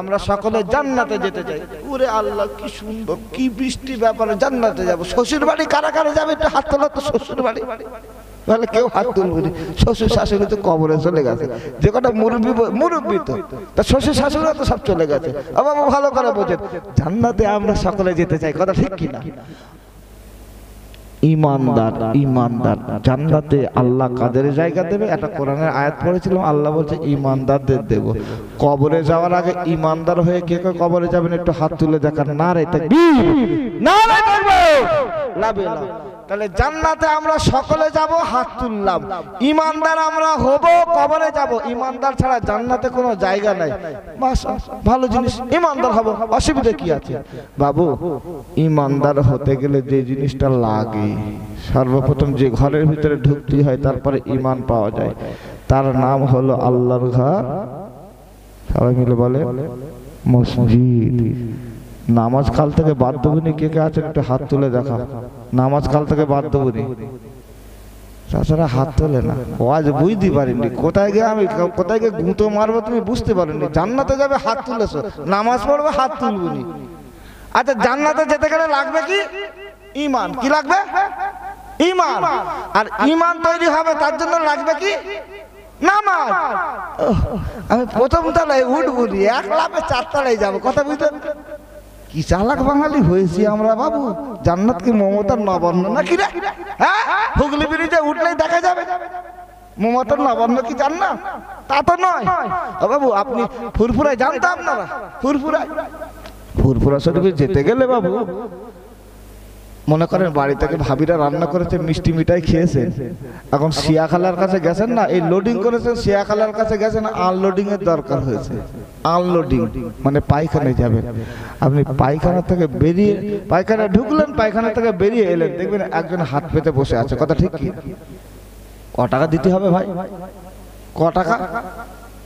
আমরা সকলে জান্নাতে যেতে চাই। ওরে আল্লাহ কি সুন্দর, কি বৃষ্টি ব্যাপারে জান্নাতে যাব। শ্বশুর বাড়ি কারা কারা যাবে একটু হাত তোলা তো? শ্বশুর বাড়ি তাহলে কেউ হাত তুলবি? শ্বশুর শাশুড়ি তো কবরে চলে গেছে, যে কটা মুরব্বী মুরব্বী তো তার শ্বশুর শাশুড়িও তো সব চলে গেছে। আবার ভালো করে বোঝেন, জান্নাতে আমরা সকলে যেতে চাই, কথা ঠিক কি না? ইমানদার ইমানদার জান্নাতে আল্লাহ কাদের জায়গা দেবে? একটা কোরআনের আয়াত পড়েছিলাম, আল্লাহ বলছে ইমানদারদের দেব। কবরে যাওয়ার আগে ইমানদার হয়ে কে কে কবরে যাবেন একটু হাত তুলে দেখান। নারে তাকবীর, নারে তাকবীর। তাহলে জান্নাতে আমরা সকলে যাব, হাত তুললাম। ইমানদার আমরা হব, কবরে যাব। ইমানদার ছাড়া জান্নাতে কোনো জায়গা নাই। ভালো জিনিস, ইমানদার হব, অসুবিধা কি আছে বাবু? ইমানদার হতে গেলে যে জিনিসটা লাগে, সর্বপ্রথম যে ঘরের ভিতরে ঢুকতে হয় তারপরে ইমান পাওয়া যায়, তার নাম হলো আল্লাহর ঘর। সবাই মিলে বলে মসজিদ। নামাজ কাল থেকে বাদ দেবনি? কে কে আছেন একটু হাত তুলে দেখা। নামাজ কাল থেকে বাদ দেবনি? তাছাড়া হাত তোলে না। ওয়াজ বুঝতে পারেননি, কোথায় গিয়ে আমি কোথায় গিয়ে গুঁতো মারবো তুমি বুঝতে পারেননি। জান্নাতে যাবে হাত তুলেছ, নামাজ পড়বে হাত তুলবনি। আচ্ছা জান্নাতে যেতে গেলে লাগবে কি? ইমান। কি লাগবে? ইমান। আর ইমান তৈরি হবে তার জন্য লাগবে কি? নামাজ। আমি প্রথম তলায় উঠবো, এক লাফে চার তলায় যাবো, কথা বুঝলেন? কি চালাক বাঙালি হয়েছি আমরা বাবু। জান্নাত কি মমতার নবান্ন নাকি রে? হ্যাঁ, হুগলি ব্রিজে উঠলেই দেখা যাবে। মমতার নবান্ন কি জান্নাত? তা তো নয় বাবু। আপনি ফুরফুরায় যান তো? আপনারা ফুরফুরায় ফুরফুরা শরীফে যেতে গেলে বাবু মনে করেন বাড়ি থেকে ভাবিরা রান্না করেছে, মিষ্টি মিঠাই খেয়েছে, এখন শিয়া খালার কাছে গেছেন না, এই লোডিং করেছেন, শিয়া খালার কাছে গেছেন, আনলোডিং এর দরকার হয়েছে। আনলোডিং মানে পায়খানায় যাবেন আপনি, পায়খানা থেকে বেরিয়ে পায়খানা ঢুকলেন, পায়খানা থেকে বেরিয়ে এলেন, দেখবেন একজন হাত পেতে বসে আছে, কথা ঠিক কি? ক টাকা দিতে হবে ভাই? ক টাকা?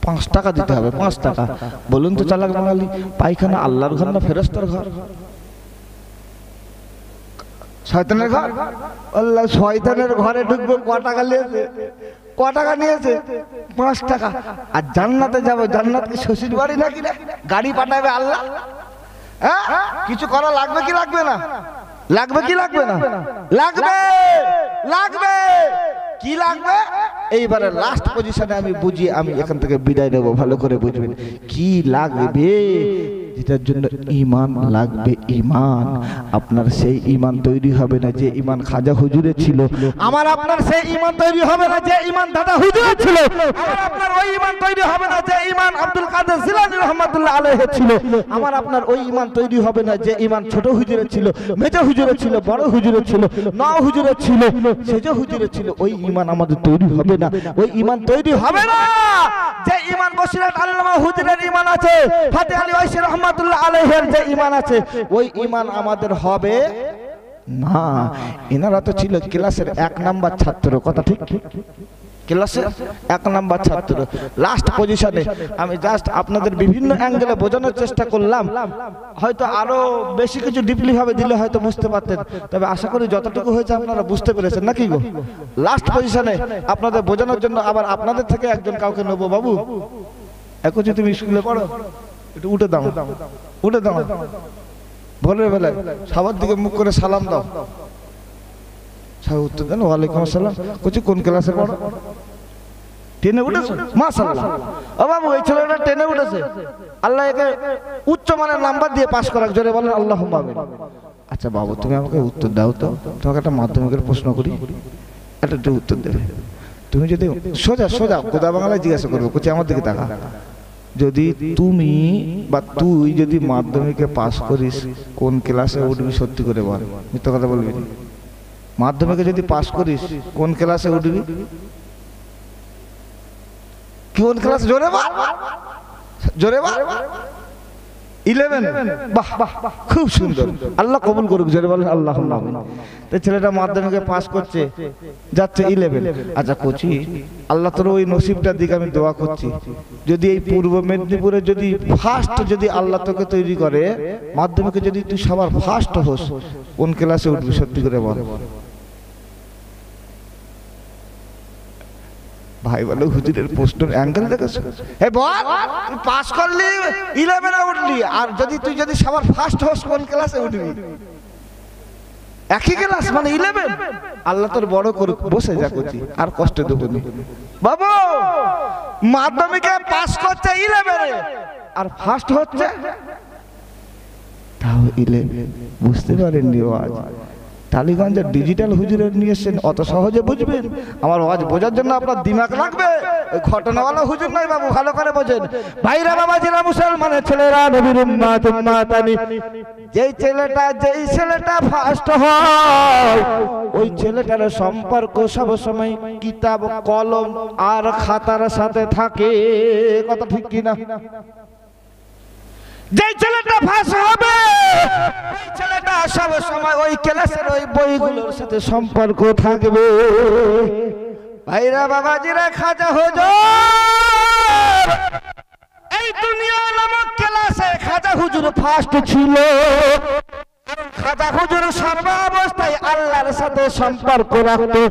পাঁচ টাকা দিতে হবে। পাঁচ টাকা। বলুন তো চালাক বাঙালি, পায়খানা আল্লাহর ঘর না ফেরেশতার ঘর? শয়তানের ঘর। আল্লাহ শয়তানের ঘরে ঢুকবে ক টাকা নিয়েছে? ক টাকা নিয়েছে? পাঁচ টাকা। আর জান্নাতে যাবো, জান্নাত কি শ্বশুর বাড়ি নাকি? গাড়ি পাঠাবে আল্লাহ। হ্যাঁ, কিছু করা লাগবে কি লাগবে না? লাগবে কি লাগবে না? লাগবে, লাগবে। কি লাগবে? এইবারে লাস্ট পজিশনে আমি বুঝি, আমি এখান থেকে বিদায় নেবো, ভালো করে বুঝবেন কি লাগবে। যেটার জন্য ইমান লাগবে ইমান। আপনার সেই ইমান তৈরি হবে না যে ইমান খাজা হুজুরে ছিল। আমার আপনার সেই ইমান তৈরি হবে না যে ইমান দাদা হুজুরে ছিল। আমার আপনার ওই ইমান তৈরি হবে না যে ইমান আব্দুল কাদের জিলানী রহমাতুল্লাহ আলাইহি ছিল। আমার আপনার ওই ইমান তৈরি হবে না যে ইমান ছোট হুজুরে ছিল, মেজো হুজুরে ছিল, বড় হুজুরে ছিল, নাও হুজুরে ছিল, সেজো হুজুরে ছিল। ওই ইমান আমাদের তৈরি হবে না। ওই ইমান তৈরি হবে না যে ইমান বসিরাত আল্লামা হুজুরের ইমান আছে, ফাতে আলী ওয়াইসি রহমাতুল্লাহ আলাইহির যে ইমান আছে, ওই ইমান আমাদের হবে না। এনারা তো ছিল ক্লাসের এক নাম্বার ছাত্র, কথা ঠিক কি? ক্লাসের এক নাম্বার ছাত্র, লাস্ট পজিশনে। আমি জাস্ট আপনাদের বিভিন্ন অ্যাঙ্গেলে বোঝানোর চেষ্টা করলাম, হয়তো আরো বেশি কিছু ডিপলি ভাবে দিলে হয়তো বুঝতে পারতেন, তবে আশা করি যতটুকু হয়েছে আপনারা বুঝতে পেরেছেন নাকি গো? লাস্ট পজিশনে আপনাদের বোঝানোর জন্য আবার আপনাদের থেকে একজন কাউকে নেবো। বাবু এখন যদি তুমি স্কুলে পড়ো, একটু উঠে দাও, উঠে দাও, ভোরের বেলায় সবার দিকে মুখ করে সালাম দাও। ওয়ালাইকুম আসসালাম। বলছি কোন ক্লাসে পড়ো? টেনে উঠেছে, মাশাআল্লাহ। ও বাবু এই ছেলেটা টেনে উঠেছে, আল্লাহ একে উচ্চ মানের নাম্বার দিয়ে পাশ করাক। জোরে বলেন আল্লাহুম্মা আমিন। আচ্ছা বাবু তুমি আমাকে উত্তর দাও তো, তোমাকে একটা মাধ্যমিকের প্রশ্ন করি, একটা একটু উত্তর দেবে। তুমি যদি সোজা সোজা গোদা বাংলায় জিজ্ঞাসা করবে, বলছি আমার দিকে তাকা, যদি তুমি বা তুই যদি মাধ্যমিকে পাশ করিস কোন ক্লাসে উঠবি? সত্যি করে বল, মিথ্যা কথা বলবি। মাধ্যমিকে যদি পাশ করিস কোন ক্লাসে উঠবি? কোন ক্লাস? জোরে বল, জোরে বল। ইলেভেন। বাহ বাহ, খুব সুন্দর, আল্লাহ কবুল করুক। জোরে বলেন আল্লাহুম্মা আমিন। তো ছেলেটা মাধ্যমিকে পাশ করছে, যাচ্ছে ইলেভেন। আচ্ছা কোচি, আল্লাহ তোর ওই নসিবটার দিকে আমি দোয়া করছি, যদি এই পূর্ব মেদিনীপুরে যদি ফার্স্ট যদি আল্লাহ তোকে তৈরি করে, মাধ্যমিকে যদি তুই সবার ফার্স্ট হোস, কোন ক্লাসে উঠবি? সত্যি করে বল। ভাই বলো হুজুরের পোস্টের অ্যাঙ্গেল দেখেছো? হে বল, তুই পাস করলি ইলেভেনে উঠলি, আর যদি তুই যদি সবার ফার্স্ট হোস কোন ক্লাসে উঠবি? একই ক্লাস মানে ইলেভেন। আল্লাহ তোর বড় করুক। বসে যা করছি, আর কষ্ট দেবো না। বাবু মাধ্যমিকে পাস করছে ইলেভেনে, আর ফার্স্ট হচ্ছে তাও ইলেভেন। বুঝতে পারেননি আজ? টালিগঞ্জের ডিজিটাল হুজুরের নিয়ে এসেছেন, অত সহজে বুঝবেন? আমার ওয়াজ বোঝার জন্য আপনার দিমাগ লাগবে। ওই ঘটনাওয়ালা হুজুর নাই বাবু, ভালো করে বোঝেন। ভাইরা বাবাজিরা, মুসলমানের ছেলেরা, নবীর উম্মাত উম্মাতানি, যেই ছেলেটা যেই ছেলেটা ফার্স্ট হয়, ওই ছেলেটার সম্পর্ক সব সময় কিতাব কলম আর খাতার সাথে থাকে। কথা ঠিক কিনা? যেই ছেলেটা ফাঁস হবে, ওই ছেলেটা সব সময় ওই ক্লাসের ওই বইগুলোর সাথে সম্পর্ক থাকবে। ভাইরা বাবাজিরা, খাজা হুজুর এই দুনিয়া নামক ক্লাসে খাজা হুজুর ফার্স্ট ছিল। খাজা হুজুর সর্বাবস্থায় আল্লাহর সাথে সম্পর্ক রাখতো,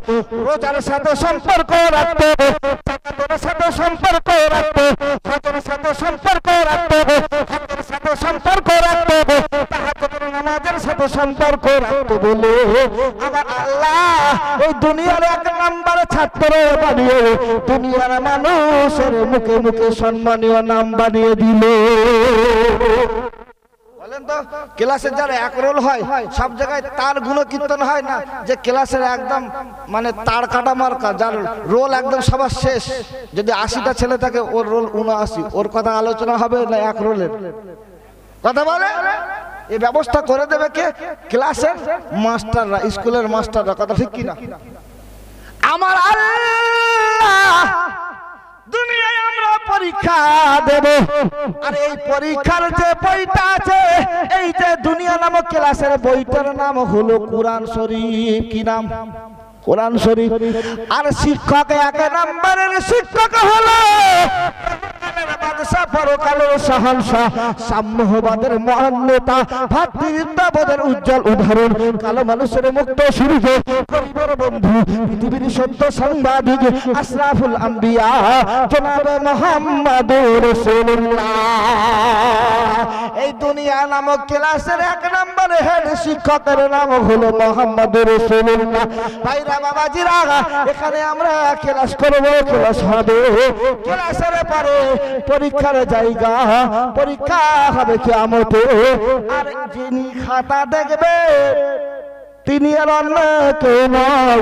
রোজার সাথে সম্পর্ক রাখতো, তাকাতের সাথে সম্পর্ক রাখতো, হজের সাথে সম্পর্ক রাখতো, হজের সাথে সম্পর্ক রাখতো, তাহাজ্জুদের নামাজের সাথে সম্পর্ক রাখতো বলে আমার আল্লাহ ওই দুনিয়ার এক নাম্বার ছাত্র বানিয়ে দুনিয়ার মানুষের মুখে মুখে সম্মানীয় নাম বানিয়ে দিল। ক্লাসের যারা এক রোল হয় সব জায়গায় তার গুণ কীর্তন হয় না, যে ক্লাসের একদম মানে তার কাটা মার্কা, যার রোল একদম সবার শেষ। যদি আশিটা ছেলে থাকে ওর রোল উনআশি, ওর কথা আলোচনা হবে না এক রোলের কথা বলে? এই ব্যবস্থা করে দেবে কে? ক্লাসের মাস্টাররা, স্কুলের মাস্টাররা। কথা ঠিক কিনা? আমার আল্লাহ দুনিয়ায় আমরা পরীক্ষা দেব, আর এই পরীক্ষার যে বইটা আছে, এই যে দুনিয়া নামক ক্লাসের বইটার নাম হলো কুরআন শরীফ। কি নাম? কুরআন শরীফ। আর শিক্ষক এক নম্বরের শিক্ষক হলো উজ্জ্বল উদাহরণ, কালো মানুষের মুক্ত সূর্য, গরিবের বন্ধু, পৃথিবীর সত্য সাংবাদিক, আশরাফুল আম্বিয়া জনাব মুহাম্মাদুর রাসূলুল্লাহ। এই দুনিয়া নামক ক্লাসের এক নম্বরে হেড শিক্ষকের নাম হলো মুহাম্মাদুর রাসূলুল্লাহ। ভাইরা বাবাজিরা, এখানে আমরা ক্লাস করব, ক্লাস হবে, ক্লাসের পরে পরীক্ষার জায়গা পরীক্ষা হবে কিয়ামতে। আর যিনি খাতা দেখবে তিনি আর অন্য কেউ নয়,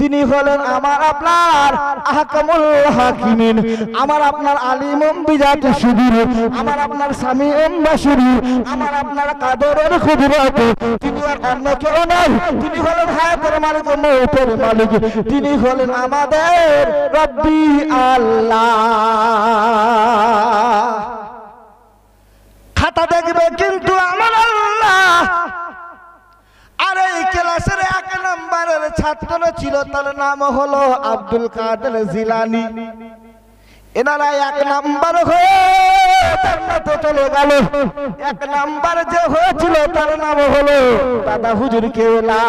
তিনি হলেন আমার আপনার আহকামুল হাকিমিন, আমার আপনার আলিম বিজাতি সুদূর, আমার আপনার স্বামী এমবাসুরি, আমার আপনার কাদরের খুদরাত। তিনি আর অন্য কেউ নয়, তিনি হলেন হায়াতের মালিক ও মওতের মালিক, তিনি হলেন আমাদের রব্বি আল্লাহ। খাতা দেখবে কিন্তু আমার আল্লাহ। আর এই ক্লাসের এক নম্বরের ছাত্র ছিল, তার নাম হলো আব্দুল কাদের জিলানী। এনারা এক নম্বর হয়ে জান্নাতে চলে গেল। এক নম্বর যে হয়েছিল তার নাম হলো দাদা হুজুর কেওলা।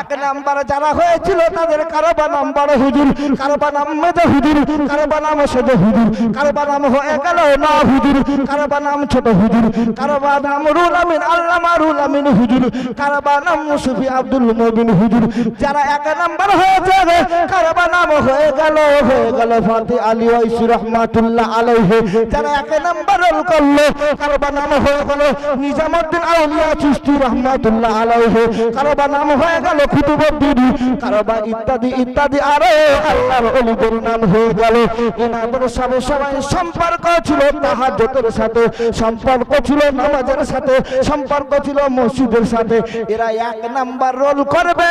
এক নম্বর যারা হয়েছিল তাদের কারো বা নাম বড় হুজুর, কারো বা নাম মেজো হুজুর, কারো বা নাম ছোট হুজুর, কারো বা নাম হয়ে গেল না হুজুর, কারো বা নাম ছোট হুজুর, কারো বা নাম রুল আমিন আল্লামা রুল আমিন হুজুর, কারো বা নাম মুসফি আব্দুল মুবিন হুজুর। যারা এক নম্বর হয়েছে কারো বা নাম হয়ে গেল হয়ে গেল ফাতি আলী রহমাতুল্লাহ আলাইহি। যারা এক নম্বর করলো কারো বা নাম হয়ে গেল নিজামউদ্দিন আউলিয়া চিশতি রহমাতুল্লাহ আলাইহি, কারো বা নাম হয়ে গেল কুতুবউদ্দিন, কারো বা ইত্যাদি ইত্যাদি আরো আল্লাহর ওলিদের নাম হয়ে গেল। এনাদের সব সবাই সম্পর্ক ছিল তাহাজ্জুদের সাথে, সম্পর্ক ছিল নামাজের সাথে, সম্পর্ক ছিল মসজিদের সাথে। এরা এক নম্বর রোল করবে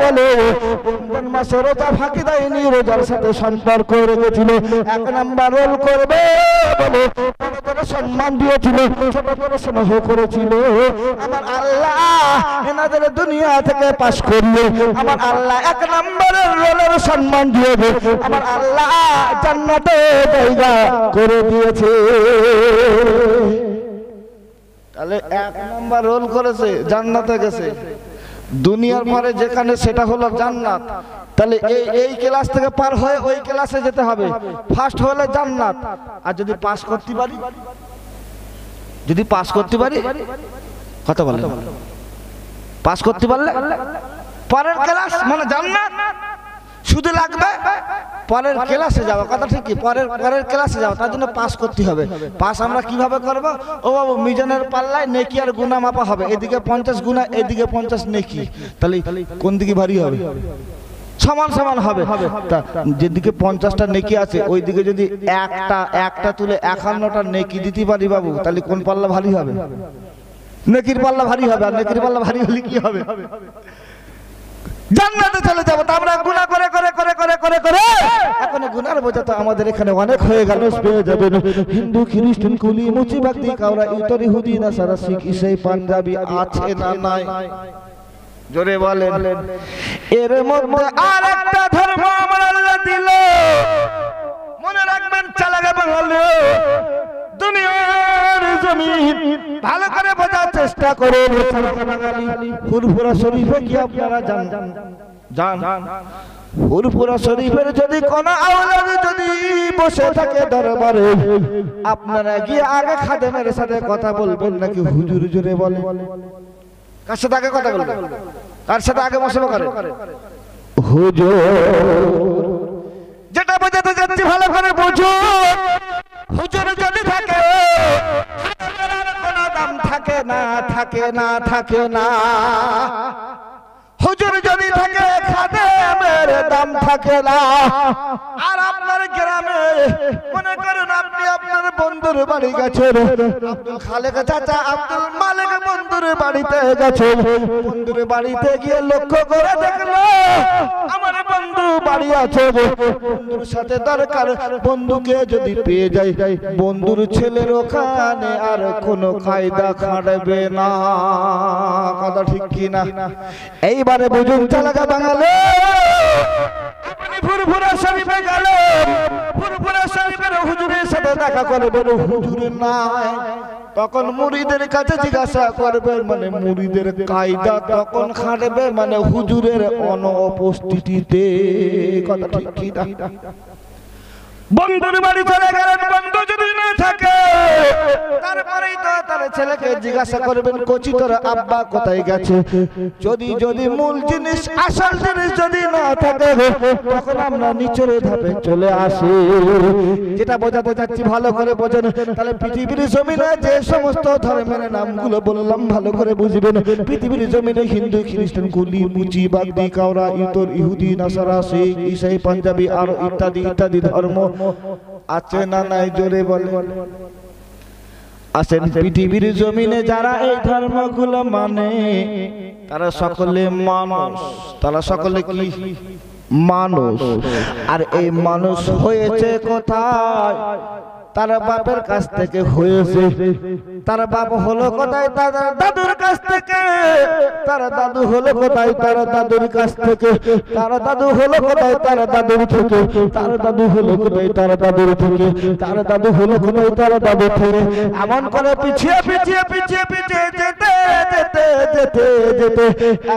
বলে কোন মাসে রোজা ফাঁকি দেয়নি, রোজার সাথে সম্পর্ক রেখেছিল। এক নম্বর রোল করবে বলে সম্মান দিয়েছিল, ছোট বড় স্নেহ করেছিল। আমার আল্লাহ এনাদের দুনিয়া থেকে পাশ করিয়ে আমার আল্লাহ এক নম্বরের রোলের সম্মান দিয়েছে, আমার আল্লাহ জান্নাতে জায়গা করে দিয়েছে। তাহলে এক নম্বর রোল করেছে, জান্নাতে গেছে। দুনিয়ার পরে যেখানে সেটা হলো জান্নাত। তাহলে এই এই ক্লাস থেকে পার হয়ে ওই ক্লাসে যেতে হবে। ফার্স্ট হলে জান্নাত। আর যদি পাস করতে পারি, যদি পাস করতে পারি, কথা বলেন, পাস করতে পারলে পরের ক্লাস মানে জান্নাত। শুধু লাগবে পরের ক্লাসে যাওয়া, কথা ঠিক কি? পরের পরের ক্লাসে যাওয়া, তার জন্য পাস করতে হবে। পাস আমরা কিভাবে করব? ও বাবু মিজানের পাল্লায় নেকি আর গুণা মাপা হবে, এদিকে পঞ্চাশ গুণা এদিকে পঞ্চাশ নেকি। তাহলে কোন দিকে ভারী হবে? সমান সমান হবে। যেদিকে পঞ্চাশটা নেকি আছে ওই দিকে যদি একটা একটা তুলে একান্নটা নেকি দিতে পারি বাবু, তাহলে কোন পাল্লা ভারী হবে? নেকির পাল্লা ভারী হবে। আর নেকির পাল্লা ভারী হলে কি হবে? জান্নাতে চলে যাবো। তো আমরা গুনাহ করে করে করে করে করে করে এখন গুনার বোঝা তো আমাদের এখানে অনেক হয়ে গেল। পেয়ে যাবেন হিন্দু খ্রিস্টান কুলি মুচি ব্যক্তি কাউরা ইতর ইহুদি না সারা শিখ ইসাই পাঞ্জাবি আছে না নাই? জোরে বলেন। এর মধ্যে আর একটা ধর্ম আমার আল্লাহ দিল। মনে রাখবেন চালাকে বাঙালি দুনিয়ার জমিন ভালো করে বোঝার চেষ্টা করে। ফুরফুরা শরীফে কি আপনারা জান জান ফুরফুরা শরীফের যদি কোন আওলাদ যদি বসে থাকে দরবারে, আপনারা গিয়ে আগে খাদেমের সাথে কথা বলবেন নাকি হুজুর? জোরে বলেন। কার সাথে আগে কথা বলবেন? কার সাথে আগে মশলা করে? হুজুর। যেটা বোঝাতে যাচ্ছি ভালো করে বুঝুন। হুজুর যদি থাকে কোনো দাম থাকে না, থাকে না, থাকে না। হুজুর যদি থাকে খাদেমের দাম থাকে না। আর আপনার গ্রামে মনে করুন আপনি আপনার বন্ধুর বাড়ি গেছেন, আব্দুল খালেক চাচা আব্দুল মালিক বন্ধুর বাড়িতে গেছেন। বন্ধুর বাড়িতে গিয়ে লক্ষ্য করে দেখলো আমার বন্ধু বাড়ি আছে, বন্ধুর সাথে দরকার। বন্ধুকে যদি পেয়ে যায় বন্ধুর ছেলের ওখানে আর কোনো কায়দা খাটবে না। কথা ঠিক কিনা? এই বারে বুঝুন চালাকা বাঙালি। আপনি ফুরফুরা শরীফে গেলেন, ফুরফুরা শরীফের হুজুরের সাথে দেখা করবেন, হুজুর নাই। তখন মুরিদের কাছে জিজ্ঞাসা করবে, মানে মুরিদের কায়দা তখন খাটবে মানে হুজুরের অনুপস্থিতিতে। কথা ঠিক কিনা? বন্ধুর বাড়ি চলে গেলেন, বন্ধু যদি না থাকে তারপরেই তো তার ছেলেকে জিজ্ঞাসা করবেন কোচি তোর আব্বা কোথায় গেছে। যদি যদি মূল জিনিস আসল জিনিস যদি না থাকে তখন আমরা নিচের ধাপে চলে আসি। যেটা বোঝাতে চাচ্ছি ভালো করে বোঝেন। তাহলে পৃথিবীর জমিনে যে সমস্ত ধর্মের নামগুলো বললাম ভালো করে বুঝবেন। পৃথিবীর জমিনে হিন্দু, খ্রিস্টান, কুলি, মুচি, বাগদি, কাওড়া, ইতর, ইহুদি, নাসারা, শিখ, ইসাই, পাঞ্জাবি আর ইত্যাদি ইত্যাদি ধর্ম আছে না নাই? জোরে বলে আসেন। পৃথিবীর জমিনে যারা এই ধর্মগুলো মানে তারা সকলে মানুষ, তারা সকলে কি মানুষ। আর এই মানুষ হয়েছে কোথায়? তার বাপের কাছ থেকে হয়েছে। তার বাপ হলো কোথায়? তার দাদুর কাছ থেকে। তার দাদু হলো কোথায়? তার দাদুর কাছ থেকে। তার দাদু হলো কোথায়? তার দাদুর থেকে। তার দাদু হলো কোথায়? তার দাদুর থেকে। তার দাদু হলো কোথায়? তার দাদু থেকে। এমন করে পিছিয়ে পিছিয়ে পিছিয়ে পিছিয়ে যেতে যেতে যেতে যেতে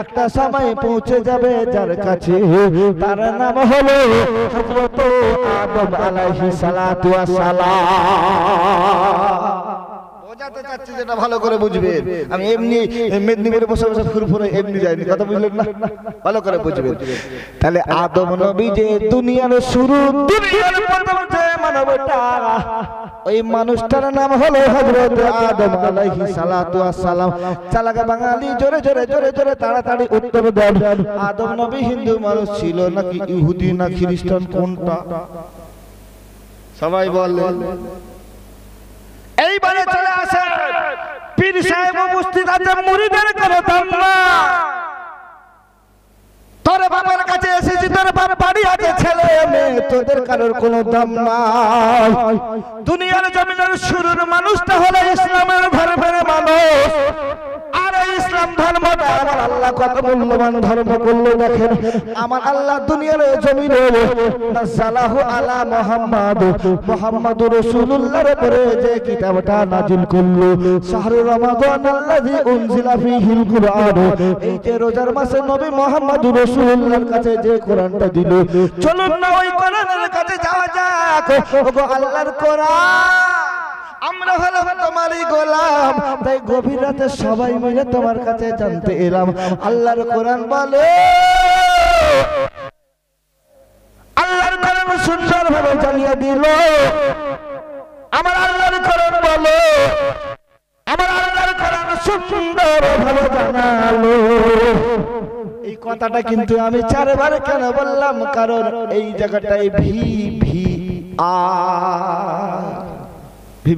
একটা সময় পৌঁছে যাবে যার কাছে, তার নাম হলো হযরত আদম আলাইহিস সালাতু ওয়াস সালাম। বোঝাতে চাচ্ছি যেটা ভালো করে বুঝবেন। আমি এমনি মেদিনীপুরে বসে বসে ফুরফুরে এমনি যাইনি, কথা বুঝলেন না? ভালো করে বুঝবেন। তাহলে আদম নবী যে দুনিয়ার শুরু, দুনিয়ার প্রথম যে মানবটা, ওই মানুষটার নাম হলো হযরত আদম আলাইহিস সালাতু ওয়াস সালাম। চালাক বাঙালি জোরে জোরে জোরে জোরে তাড়াতাড়ি উত্তর দেন। আদম নবী হিন্দু মানুষ ছিল নাকি ইহুদি না খ্রিস্টান, কোনটা? সবাই বলেন। এইবারে চলে আসেন, পীর সাহেব উপস্থিত আছে, মুরিদের করে দাম্মা তোর বাবার কাছে এসেছি, তোর বাপ বাড়ি আছে, ছেলে মেয়ে তোদের কারোর কোনো দাম নাই। দুনিয়ার জমিনের শুরুর মানুষটা হলো ইসলামের ভরে ভরে মানুষ। আর ইসলাম ধর্মটা আমার আল্লাহ কত মূল্যবান ধর্ম বললে দেখেন। আমার আল্লাহ দুনিয়ার জমিনে সালাহু আলা মুহাম্মাদ, মুহাম্মাদুর রাসূলুল্লাহর উপরে যে কিতাবটা নাযিল করলো, শাহরু রমাদান আল্লাযী উনজিলা ফীহিল কুরআন, এই যে রোজার মাসে নবী মুহাম্মাদুর রাসূলুল্লাহর কাছে যে কোরআনটা দিল, চলুন না ওই কোরআনের কাছে যাওয়া যাক। ওগো আল্লাহর কোরআন, আমরা হলো তোমারই গোলাম, তাই গভীর রাতে সবাই মিলে তোমার কাছে জানতে এলাম। আল্লাহর কোরআন বলে, আল্লাহর কোরআন সুন্দরভাবে জানিয়ে দিল। আমার আল্লাহর কোরআন বলে, আমার আল্লাহর কোরআন সুন্দরভাবে জানালো। এই কথাটা কিন্তু আমি চারবার কেন বললাম? কারণ এই জায়গাটায় ভি ভি আর এই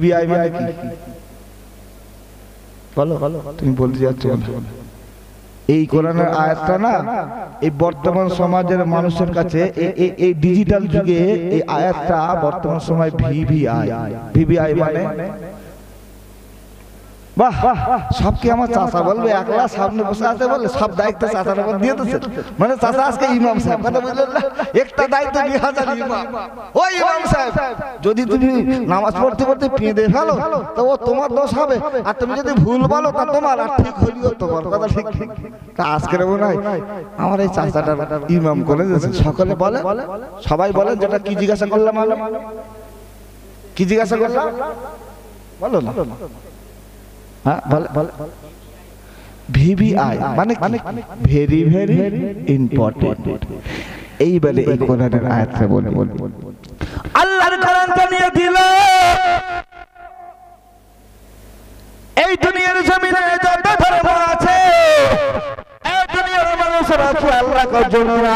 কোরআনের আয়াতটা না, এই বর্তমান সমাজের মানুষের কাছে এই ডিজিটাল যুগে এই আয়াতটা বর্তমান সময় ভিভিআই, ভিভিআই মানে বাহ সবকে আমার চাচা বলবে, একলা সামনে বসে আছে বলে সব দায়িত্ব চাচার উপর দিয়ে দিচ্ছে, মানে চাচা আজকে ইমাম সাহেব, কথা বুঝলেন না? একটা দায়িত্ব দুই হাজার ইমাম। ও ইমাম সাহেব, যদি তুমি নামাজ পড়তে পড়তে পেঁদে ফেলো তো ও তোমার দোষ হবে, আর তুমি যদি ভুল বলো তা তোমার, আর ঠিক হইলেও তোমার, কথা ঠিক ঠিক। তা আজকের মনে হয় আমার এই চাচাটা ইমাম করে দিয়েছে। সকলে বলে, সবাই বলে যেটা কি জিজ্ঞাসা করলাম, কি জিজ্ঞাসা করলাম বলো না। হ্যাঁ বলে বলে ভিভিআই মানে ভেরি ভেরি ইম্পর্টেন্ট। এইবারে এই কোরআনের আয়াতটা বলে বলে আল্লাহর কোরআন জানিয়ে দিল, এই দুনিয়ার জমিনে যত ধর্ম আছে, এই দুনিয়ার মানুষের আছে আল্লাহর কোরআন।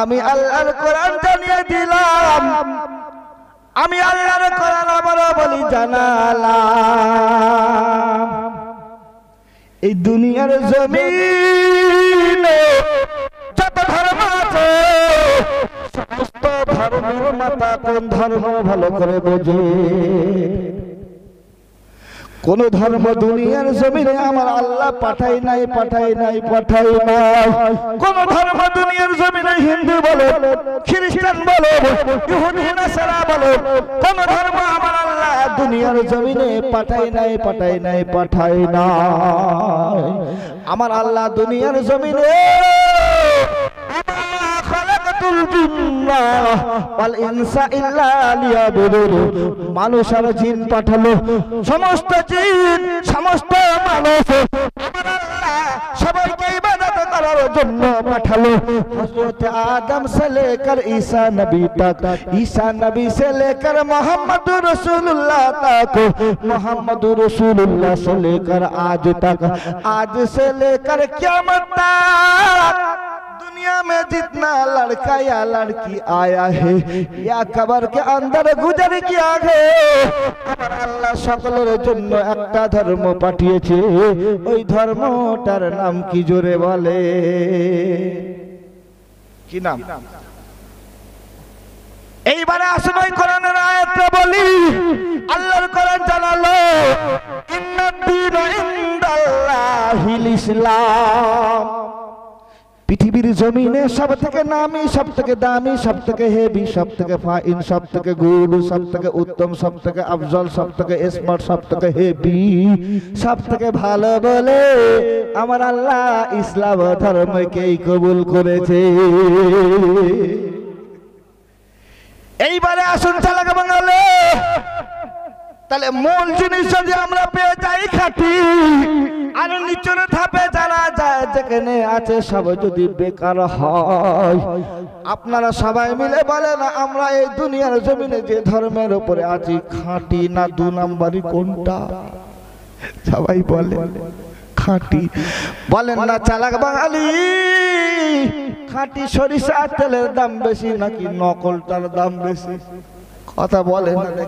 আমি আল্লাহর কোরআন জানিয়ে দিলাম, আমি আল্লাহর কোরআন আবারও বলি জানালাম। এই দুনিয়ার জমিনে যত ধর্ম আছে সমস্ত ধর্মের মাতা কোন ধর্ম ভালো করে বোঝে? কোন ধর্ম দুনিয়ার জমিনে আমার আল্লাহ পাঠাই নাই, পাঠাই নাই, পাঠাই নাই। কোন ধর্ম দুনিয়ার জমিনে হিন্দু বলো, খ্রিস্টান বলো, ইহুদি নাসারা বলো, কোন ধর্ম আমার আল্লাহ দুনিয়ার জমিনে পাঠাই নাই, পাঠাই নাই, পাঠাই নাই। আমার আল্লাহ দুনিয়ার জমিনে মানুষ আর জিন পাঠালো, সমস্ত জিন সমস্ত মানুষ সবাইকে ইবাদত করার জন্য পাঠালো। হযরত আদম সে লেকর ঈসা নবী তক, ঈসা নবী সে লেকর মুহাম্মদ রাসূলুল্লাহ তক, মুহাম্মদ রাসূলুল্লাহ সে লেকর আজ তক, আজ সে লেকর কিয়ামত তক दुनिया में जितना लड़का या लड़की आया है या कबर के अंदर गुजर किया है अल्लाह सकलेर जन्य एकटा धर्म पाठियेछे। ओई धर्मटार नाम की जोरे बोले की नाम? এইবারে আসুন ওই কোরআনের আয়াতটা বলি। আল্লাহর কোরআন জানালো ইন্নাদ দীন ইনদাল্লাহিল ইসলাম। পৃথিবীর জমিনে সব থেকে নামি, সব থেকে দামি, সব থেকে হেভি, সব থেকে ফাইন, সব থেকে গুড, সব থেকে উত্তম, সব থেকে আফজল, সব থেকে স্মার্ট, সব থেকে হেভি, সব থেকে ভালো বলে আমার আল্লাহ ইসলাম ধর্মকেই কবুল করেছে। এইবারে আসুন চালাক বাঙালি, তাহলে মূল জিনিস যদি আমরা পেয়ে যাই খাঁটি, আর নিচের ধাপে যারা যায় যেখানে আছে সব যদি বেকার হয়। আপনারা সবাই মিলে বলেন আমরা এই দুনিয়ার জমিনে যে ধর্মের উপরে আছি খাঁটি না দু নাম্বারি কোনটা? সবাই বলে খাঁটি। বলেন না চালাক বাঙালি, খাঁটি সরিষা তেলের দাম বেশি নাকি নকলটার দাম বেশি? কথা বলেন না,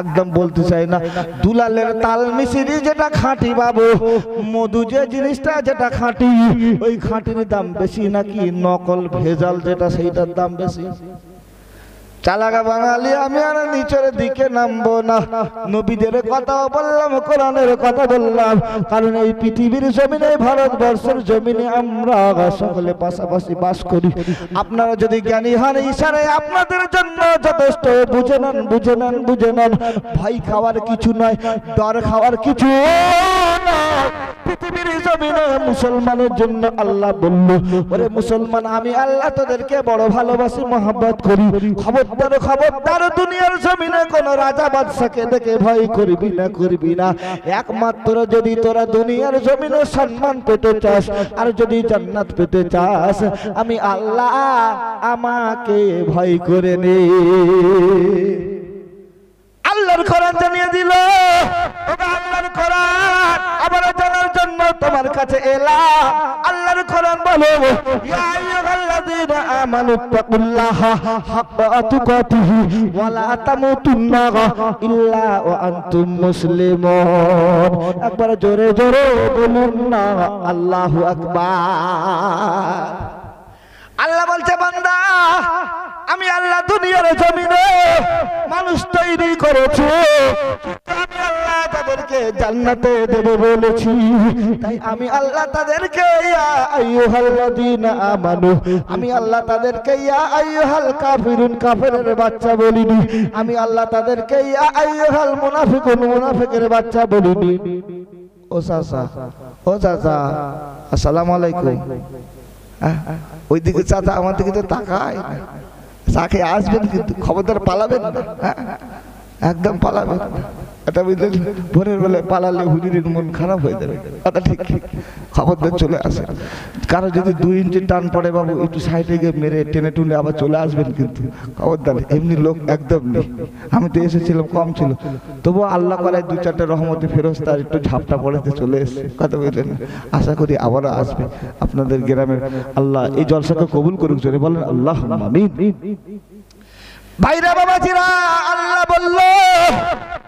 একদম বলতে চাই না। দুলালের তাল মিশিরি যেটা খাঁটি বাবু, মধু যে জিনিসটা যেটা খাঁটি ওই খাঁটির দাম বেশি নাকি নকল ভেজাল যেটা সেইটার দাম বেশি? চালাকা বাঙালি আমি আর নিচের দিকে নামবো না। নবীদের কথা বললাম, কোরআনের কথা বললাম, কারণ এই পৃথিবীর জমিনে, ভারতবর্ষের জমিনে আমরা সকলে পাশাপাশি বাস করি। আপনারা যদি জ্ঞানী হন ইশারায় আপনাদের জন্য যথেষ্ট। বুঝে নেন, বুঝে নেন, বুঝে নেন, ভয় খাওয়ার কিছু নয়, ডর খাওয়ার কিছু নয়। পৃথিবীর জমিনে মুসলমানের জন্য আল্লাহ বলল ওরে মুসলমান আমি আল্লাহ তোদেরকে বড় ভালোবাসি, মহব্বত করি। খবরদার, খবরদার দুনিয়ার জমিনে কোন রাজা বাদশাকে দেখে ভয় করবি না, করবি না। একমাত্র যদি তোরা দুনিয়ার জমিনে সম্মান পেতে চাস, আর যদি জান্নাত পেতে চাস, আমি আল্লাহ আমাকে ভয় করে নে। আল্লাহর কোরআন জানিয়ে দিল, আল্লাহর কোরআন আবার জানার জন্য তোমার কাছে এলাম। আল্লাহর কোরআন বলো ইয়া আইয়ুহাল্লাযীনা আমানুত্তাকুল্লাহা হাক্কা তুকাতিহি ওয়া লা তামুতুন্না ইল্লা ওয়া আনতুম মুসলিমুন। একবার জোরে জোরে বলুন না আল্লাহু আকবার। আল্লাহ বলছে বান্দা আমি আল্লাহ দুনিয়ার জমিনে মানুষ তৈরি করেছি, আমি আল্লাহ তাদেরকে জান্নাতে দেব বলেছি। তাই আমি আল্লাহ তাদেরকে ইয়া আইয়ুহাল্লাযীনা আমানু, আমি আল্লাহ তাদেরকে ইয়া আইয়ুহাল কাফিরুন কাফেরের বাচ্চা বলিনি, আমি আল্লাহ তাদেরকে ইয়া আইয়ুহাল মুনাফিকুন মুনাফিকের বাচ্চা বলিনি। ও চাচা, ও চাচা আসসালামু আলাইকুম। ওই দিকে চাচা আমার দিকে তো তাকায়, সাকে আসবেন কিন্তু খবরদার পালাবেন না, একদম পালাবেন না। এটা বুঝলেন, ভোরের বেলায় পালালে হুজুরের মন খারাপ হয়ে যাবে। কথা ঠিক, খবরদার চলে আসে। কারো যদি দুই ইঞ্চি টান পড়ে বাবু একটু সাইডে গিয়ে মেরে টেনে টুলে আবার চলে আসবেন কিন্তু, খবরদার। এমনি লোক একদম নেই, আমি তো এসেছিলাম কম ছিল, তবুও আল্লাহ করায় দু চারটে রহমতে ফেরস্তা আর একটু ঝাপটা পড়েতে চলে এসছে। কথা বুঝলেন, আশা করি আবারও আসবে আপনাদের গ্রামের। আল্লাহ এই জলসাকে কবুল করুক, জোরে বলেন আল্লাহ আমিন। ভাইরা বাবাজিরা, আল্লাহ বলল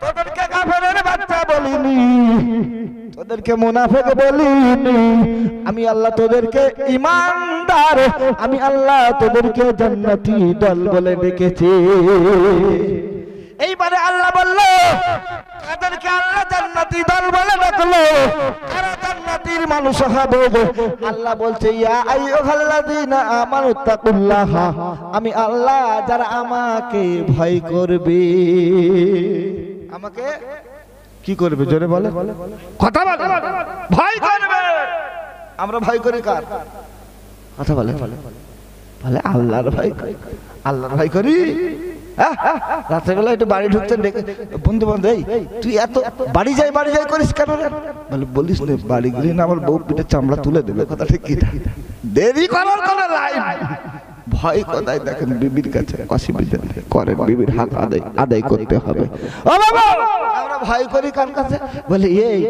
তোদেরকে কাফেরের বাচ্চা বলিনি, তোদেরকে মুনাফিক বলিনি, আমি আল্লাহ তোদেরকে ঈমানদার, আমি আল্লাহ তোদেরকে জান্নাতি দল বলে ডেকেছি। এইবারে আল্লাহ বলল তাদেরকে আল্লাহ জান্নাতি দল বলে ডাকলো, তারা জান্নাতীর মানুষ হবে। আল্লাহ বলছে ইয়া আইয়ুহাল্লাযীনা আমানুত্তাকুল্লাহ, আমি আল্লাহ যারা আমাকে ভয় করবে, আমাকে কি করবে জোরে বলে, কথা বলে ভয় করবে। আমরা ভয় করি কার? কথা বলে বলে আল্লাহর ভয় করি, আল্লাহর ভয় করি। রাত্রেবেলা একটু বাড়ি ঢুকতেন, বন্ধু বন্ধু এই তুই এত বাড়ি যাই বাড়ি যাই করিস কেন? বলে বলিস না, বাড়ি গেলে না আমার বউ পিঠের চামড়া তুলে দেবে। কথা ঠিক কি? দেরি করার কোনো লাইন ভয় কোথায় দেখেন বিবির কাছে কাশি বিদান করেন, বিবির হাত আদায় আদায় করতে হবে। ও বাবা আমরা ভয় করি কার কাছে? বলে এই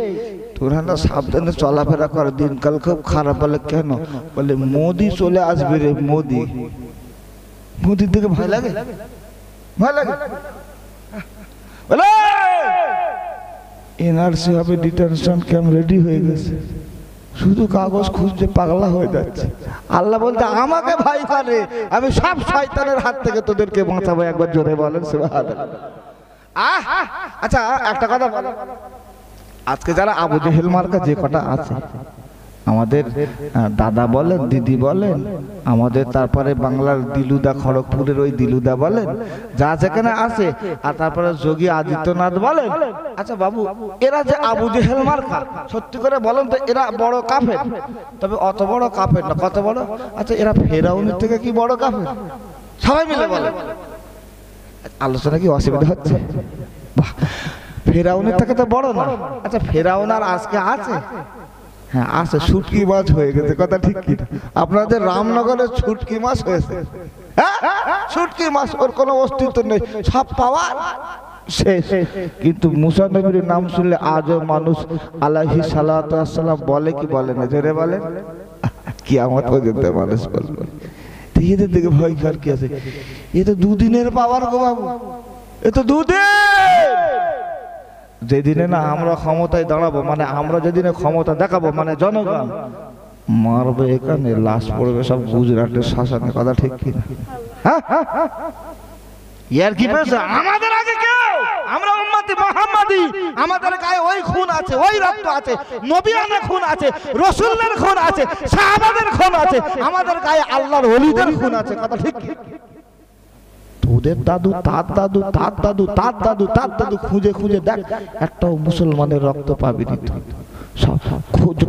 তোরা না সাবধানে চলাফেরা কর, দিনকাল খুব খারাপ। বলে কেন? বলে মোদি চলে আসবে রে, মোদি। মোদির দিকে ভয় লাগে, ভয় লাগে। বলে এনআরসি হবে, ডিটেনশন ক্যাম্প রেডি হয়ে গেছে, শুধু কাগজ খুঁজতে পাগলা হয়ে যাচ্ছে। আল্লাহ বলতে আমাকে ভয় করে, আমি সব শয়তানের হাত থেকে তোদেরকে বাঁচাবো। একবার জোরে বলেন সুবহানাল্লাহ। আচ্ছা একটা কথা বলো, আজকে যারা আবু জেহেল মার্কা যে কটা আছে, আমাদের দাদা বলেন, দিদি বলেন, আমাদের তারপরে বাংলার দিলুদা, খড়গপুরের ওই দিলুদা বলেন, যা যেখানে আছে, আর তারপরে যোগী আদিত্যনাথ বলেন। আচ্ছা বাবু, এরা যে আবু জেহেল মার্কা, সত্যি করে বলেন তো এরা বড় কাফের? তবে অত বড় কাফের না। কত বড়? আচ্ছা এরা ফেরাউনের থেকে কি বড় কাফের? সবাই মিলে বলেন। আলোচনা কি অসুবিধা হচ্ছে? ফেরাউনের থেকে তো বড় না। আচ্ছা ফেরাউন আর আজকে আছে? হ্যাঁ আছে, শুটকি মাছ হয়ে গেছে। কথা ঠিক কি? আপনাদের রামনগরে শুটকি মাছ হয়েছে, শুটকি মাছ, ওর কোনো অস্তিত্ব নেই, সব পাওয়ার শেষ। কিন্তু মুসা নবীর নাম শুনলে আজও মানুষ আলাইহি সালাতু ওয়াসসালাম বলে কি বলে না? জোরে বলেন। কিয়ামত পর্যন্ত মানুষ বলবে। এদের দিকে ভয় করার কি আছে? এ তো দুদিনের পাওয়ার গো বাবু, এ তো দুদিন। যেদিনে না আমরা ক্ষমতায় দাঁড়াবো, মানে আমরা যেদিনে ক্ষমতা দেখাবো, মানে জনগণ মারবে, এখানে লাশ পড়বে সব গুজরাটের শাসনে। কথা ঠিক কি না? ইয়ার কি পেয়েছে আমাদের আগে কেউ? আমরা উম্মতি মুহাম্মাদি, আমাদের গায়ে ওই খুন আছে, ওই রক্ত আছে, নবীদের খুন আছে, রাসূলদের খুন আছে, সাহাবাদের খুন আছে, আমাদের গায়ে আল্লাহর ওলিদের খুন আছে। কথা ঠিক কি? ওদের দাদু, তার দাদু, তার দাদু, তার দাদু, তার দাদু, খুঁজে খুঁজে দেখ, একটাও মুসলমানের রক্ত পাবি না।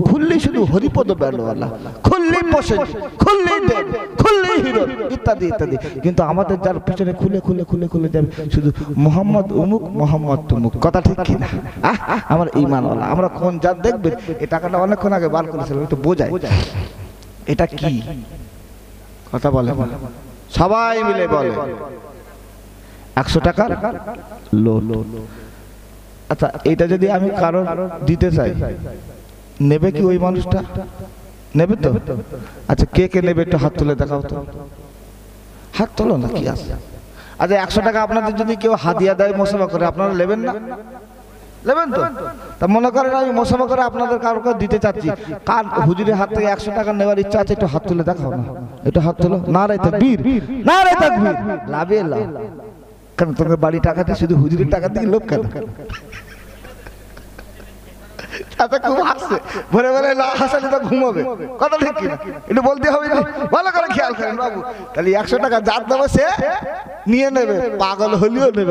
খুললি শুধু হরিপদ বেলওয়ালা, খুললি বসে, খুললি দেব, খুললি হিরো ইত্যাদি ইত্যাদি। কিন্তু আমাদের যার পিছনে খুলে খুলে খুলে খুলে যাবে শুধু মোহাম্মদ উমুক, মোহাম্মদ তুমুক। কথা ঠিক কি না? আমার ঈমানওয়ালা, আমরা কোন জাত দেখবেন? এই টাকাটা অনেকক্ষণ আগে বার করেছিলাম, একটু বোঝাই এটা কি। কথা বলে সবাই মিলে বলে একশো টাকার লোন। আচ্ছা এটা যদি আমি কারোর দিতে চাই, নেবে কি ওই মানুষটা? নেবে তো? আচ্ছা কে কে নেবে একটু হাত তুলে দেখাও তো। হাত তোলো না, কি আছে? আচ্ছা একশো টাকা আপনাদের যদি কেউ হাদিয়া দেয়, মোসাফা করে, আপনারা নেবেন না? নেবেন তো? তা মনে করেন আমি মোসাফা করে আপনাদের কারোকে দিতে চাচ্ছি, কার হুজুরের হাত থেকে একশো টাকা নেওয়ার ইচ্ছা আছে? একটু হাত তুলে দেখাও না, একটু হাত তুলো। না রে তাকবীর, না রে তাকবীর, লাভে লাভ। কারণ তোমার বাড়ি টাকাটা শুধু হুজুরের টাকা দিয়ে লোক কেন? পাগল হলেও নেবে।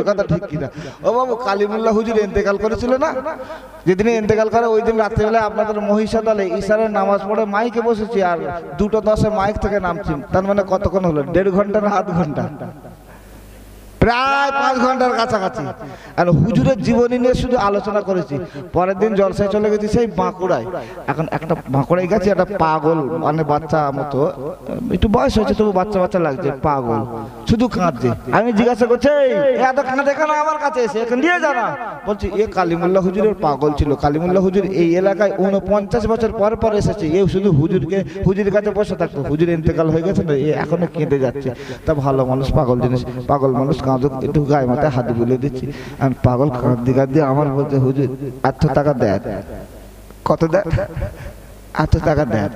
কথা ঠিক কিনা? ও বাবু কালিমুল্লাহ হুজুর ইন্তেকাল করেছিল না, যেদিন ইন্তেকাল করে ওই দিন রাত্রেবেলায় আপনাদের মহিষাদলে ইশারের নামাজ পড়ে মাইকে বসেছি, আর দুটো দশে মাইক থেকে নামছি। তার মানে কতক্ষণ হলো? দেড় ঘন্টা না আধ ঘন্টা? প্রায় পাঁচ ঘন্টার কাছাকাছি। আর হুজুরের জীবনী নিয়ে শুধু আলোচনা করেছি। পরের দিন জলসায় চলে গেছি, সেই বাঁকুড়ায়। এখন একটা বাঁকুড়ায় গেছি, একটা পাগল, মানে বাচ্চা মতো, একটু বয়স হয়েছে তবু বাচ্চা বাচ্চা লাগছে, পাগল, শুধু কাঁদছে। আমি জিজ্ঞাসা করছি এত কাঁদে কেন? আমার কাছে এসে এখন নিয়ে জানা। বলছি এ কালিমুল্লাহ হুজুরের পাগল ছিল। কালিমুল্লাহ হুজুর এই এলাকায় উনপঞ্চাশ বছর পর পর এসেছে। এ শুধু হুজুরকে, হুজুরের কাছে বসে থাকতো। হুজুর ইন্তেকাল হয়ে গেছে না, এ এখনো কেঁদে যাচ্ছে। তা ভালো মানুষ, পাগল জিনিস, পাগল মানুষ। একটু গায়ে মাথায় হাত বুলে দিচ্ছি। আমি পাগল কাঁদি কাঁদি আমার বলতে হুজুর এত টাকা দেয়, কত দেয়? এত টাকা দেয়।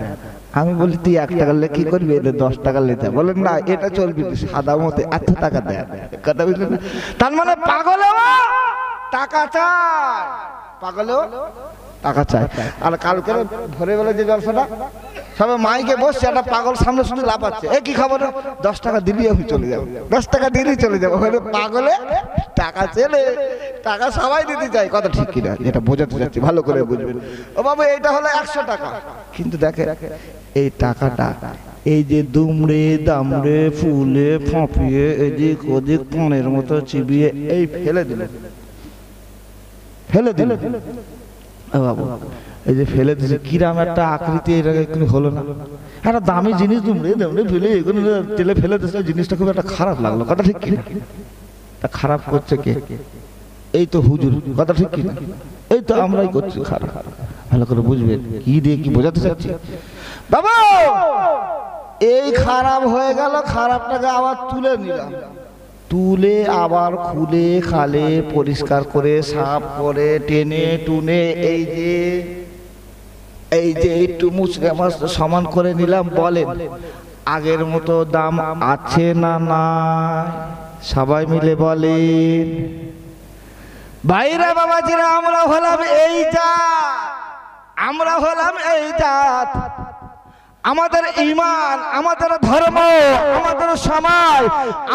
আমি বলি তুই এক টাকা লে কি করবি, এদের দশ টাকা লেতে। বলেন না এটা চলবি সাদা মতে, এত টাকা দেয়। কথা বুঝলেন? তার মানে পাগলেও টাকা চায়, পাগলেও টাকা চায়। আর কালকে ভোরবেলা যে জলসাটা, সবাই মাইকে বসছে, একটা পাগল সামনে শুধু লাফাচ্ছে, এ কি খবর? দশ টাকা দিলেই আমি চলে যাবো, দশ টাকা দিলেই চলে যাবো। ওখানে পাগলে টাকা চেলে, টাকা সবাই দিতে চাই। কথা ঠিক কিনা? এটা বোঝাতে চাচ্ছি, ভালো করে বুঝবেন। ও বাবু এইটা হলো একশো টাকা। কিন্তু দেখে এই টাকাটা এই যে দুমড়ে দামড়ে ফুলে ফাঁপিয়ে এদিক ওদিক পানের মতো চিবিয়ে এই ফেলে দিল ফেলে দিল বাবু। এই যে ফেলে দিয়েছে কিরাম একটা আকৃতি, এটা হলো না একটা দামি জিনিস দুমড়ে দামড়ে ফেলে এগুলো তেলে ফেলে দিয়েছে, জিনিসটা খুব একটা খারাপ লাগলো। কথা ঠিক কিনা? তা খারাপ করছে কে? এই তো হুজুর। কথা ঠিক কিনা? এই তো আমরাই করছি খারাপ। ভালো করে বুঝবেন কি দিয়ে কি বোঝাতে চাচ্ছি বাবা। এই খারাপ হয়ে গেল, খারাপটাকে আবার তুলে নিলাম, তুলে আবার খুলে খালে পরিষ্কার করে সাফ করে টেনে টুনে এই যে এই যে একটু মুছে সমান করে নিলাম। বলেন আগের মতো দাম আছে না না? সবাই মিলে বলেন। বাইরা বাবাজিরা, আমরা হলাম এই জাত, আমরা হলাম এই জাত। আমাদের ইমান, আমাদের ধর্ম, আমাদের সমাজ,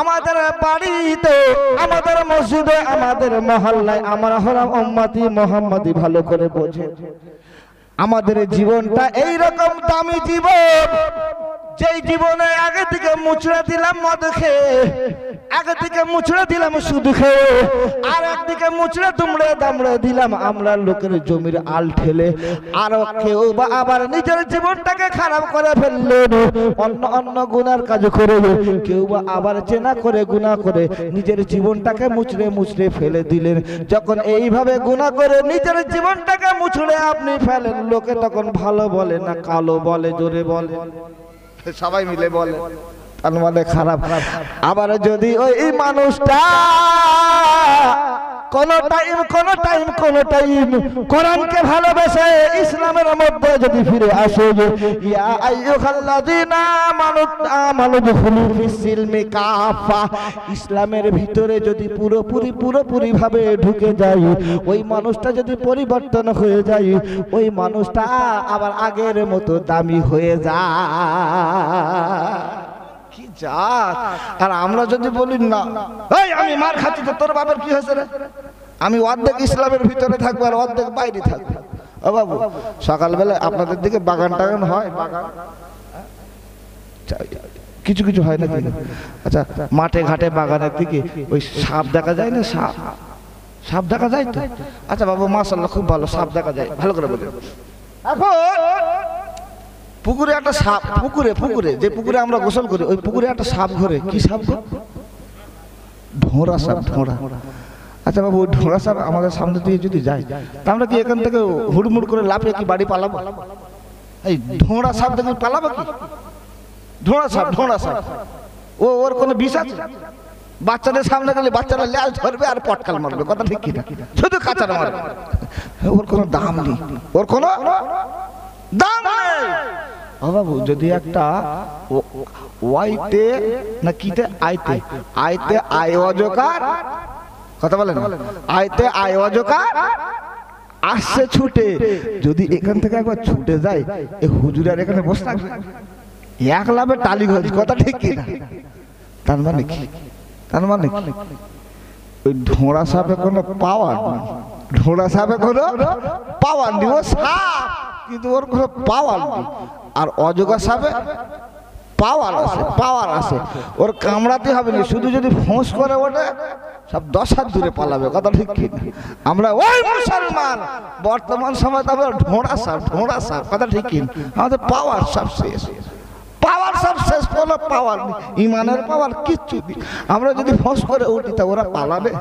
আমাদের বাড়িতে, আমাদের মসজিদে, আমাদের মহল্লায় আমরা হলাম উম্মতি মুহাম্মাদি। ভালো করে বোঝে আমাদের জীবনটা এইরকম দামি জীবন, যেই জীবনে আগে থেকে মুচড়ে দিলাম মদ খেয়ে, আগে থেকে মুচড়ে দিলাম সুদ খেয়ে, আর একদিকে মুচড়ে দুমড়ে দামড়ে দিলাম আমরা লোকের জমির আল ঠেলে। আর কেউ বা আবার নিজের জীবনটাকে খারাপ করে ফেললেন, অন্য অন্য গুনার কাজ করে, কেউ বা আবার চেনা করে গুনাহ করে নিজের জীবনটাকে মুচড়ে মুচড়ে ফেলে দিলেন। যখন এইভাবে গুনাহ করে নিজের জীবনটাকে মুচড়ে আপনি ফেলেন, লোকে তখন ভালো বলে না কালো বলে? জোরে বলে, সবাই মিলে বলে। তার মানে খারাপ। আবার যদি ওই মানুষটা কোন টাইম কোন টাইম কোন টাইম কোরআনকে ভালোবেসে ইসলামের মধ্যে যদি ফিরে আসে, ইয়া আইয়ুহাল্লাযিনা আমানু দুখুলু ফিস-সিলমি কাফা, ইসলামের ভিতরে যদি পুরোপুরি পুরোপুরি ভাবে ঢুকে যায়, ওই মানুষটা যদি পরিবর্তন হয়ে যায়, ওই মানুষটা আবার আগের মতো দামি হয়ে যায়। আর আমরা যদি বলি না এই আমি মার খাচ্ছি, তো তোর বাবার কি হয়েছে রে? আমি অর্ধেক ইসলামের ভিতরে থাকবো আর অর্ধেক বাইরে থাকবো। ও বাবু, সকালবেলা আপনাদের দিকে বাগান টাগান হয়? বাগান কিছু কিছু হয় না? আচ্ছা, মাঠে ঘাটে বাগানের দিকে ওই সাপ দেখা যায় না? সাপ সাপ দেখা যায় তো? আচ্ছা বাবু মাশাআল্লাহ, খুব ভালো, সাপ দেখা যায়। ভালো করে বলুন, পুকুরে একটা সাপ, পুকুরে পুকুরে যে পুকুরে আমরা গোসল করি, ওই পুকুরে একটা সাপ ঘরে। কি সাপ ঘর? ঢোঁড়া সাপ, ঢোঁড়া। আচ্ছা বাবু, ওই ঢোঁড়া সাপ আমাদের সামনে দিয়ে যদি যায়, আমরা কি এখান থেকে হুড়মুড় করে লাফিয়ে কি বাড়ি পালাবো? এই ঢোঁড়া সাপ দেখে পালাবো কি? ঢোঁড়া সাপ, ঢোঁড়া সাপ, ও ওর কোনো বিষ আছে? বাচ্চাদের সামনে গেলে বাচ্চারা ল্যাজ ধরবে আর পটকাল মারবে। কথা ঠিক কিনা? শুধু কাঁচারা মারবে, ওর কোনো দাম নেই, ওর কোনো দাম নেই। বাবু যদি একটা ওয়াইতে না কিতে আইতে আইতে আয়োজকার, কথা বলেন, আইতে আয়োজকার আসছে ছুটে, যদি এখান থেকে একবার ছুটে যায়, এই হুজুরের এখানে বসে থাকবে এক লাভে টালি ঘর। কথা ঠিক কিনা? তার মানে কি? তার মানে ওই ঢোঁড়া সাপে কোনো পাওয়ার নেই, ঢোঁড়া সাপে কোনো পাওয়ার নেই, ও সাপ কিন্তু ওর কোনো পাওয়ার নেই। আর অযোগা সাপে পাওয়ার আছে, পাওয়ার আছে, ওর কামড়াতে হবে না, শুধু যদি ফোঁস করে ওঠে সব দশ হাত দূরে পালাবে। কথা ঠিক কিনা? আমরা ওই মুসলমান বর্তমান সময় তো আমরা ঢোঁড়া সাপ, ঢোঁড়া সাপ। কথা ঠিক কিনা? আমাদের পাওয়ার সব শেষ, পাওয়ার সব শেষ, কোনো পাওয়ার নেই, ইমানের পাওয়ার কিচ্ছু নেই। আমরা যদি ফোঁস করে উঠি তা ওরা পালাবে,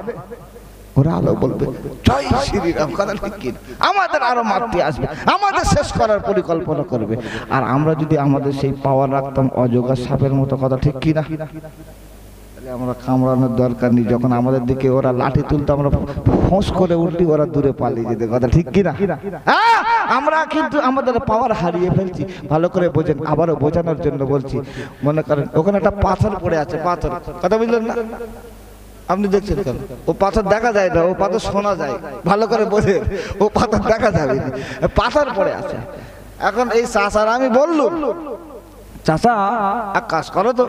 ওরা আলো বলবে জয় শ্রীরাম। কথা ঠিক কিনা? আমাদের আরো মারতে আসবে, আমাদের শেষ করার পরিকল্পনা করবে। আর আমরা যদি আমাদের সেই পাওয়ার রাখতাম অযোগা সাপের মতো, কথা ঠিক কিনা, তাহলে আমরা কামড়ানোর দরকার নেই। যখন আমাদের দিকে ওরা লাঠি তুলতো, আমরা ফোঁস করে উঠি, ওরা দূরে পালিয়ে যেত। কথা ঠিক কিনা? আমরা কিন্তু আমাদের পাওয়ার হারিয়ে ফেলছি। ভালো করে বোঝেন, আবারও বোঝানোর জন্য বলছি। মনে করেন ওখানে একটা পাথর পড়ে আছে, পাথর, কথা বুঝলেন না আপনি? দেখছেন কেন? ও পাথর দেখা যায় না, ও পাথর শোনা যায়। ভালো করে বোঝেন, ও পাথর দেখা যাবে, পাথর পড়ে আছে। এখন এই চাচার আমি বললুম, চাচা এক কাজ করো তো,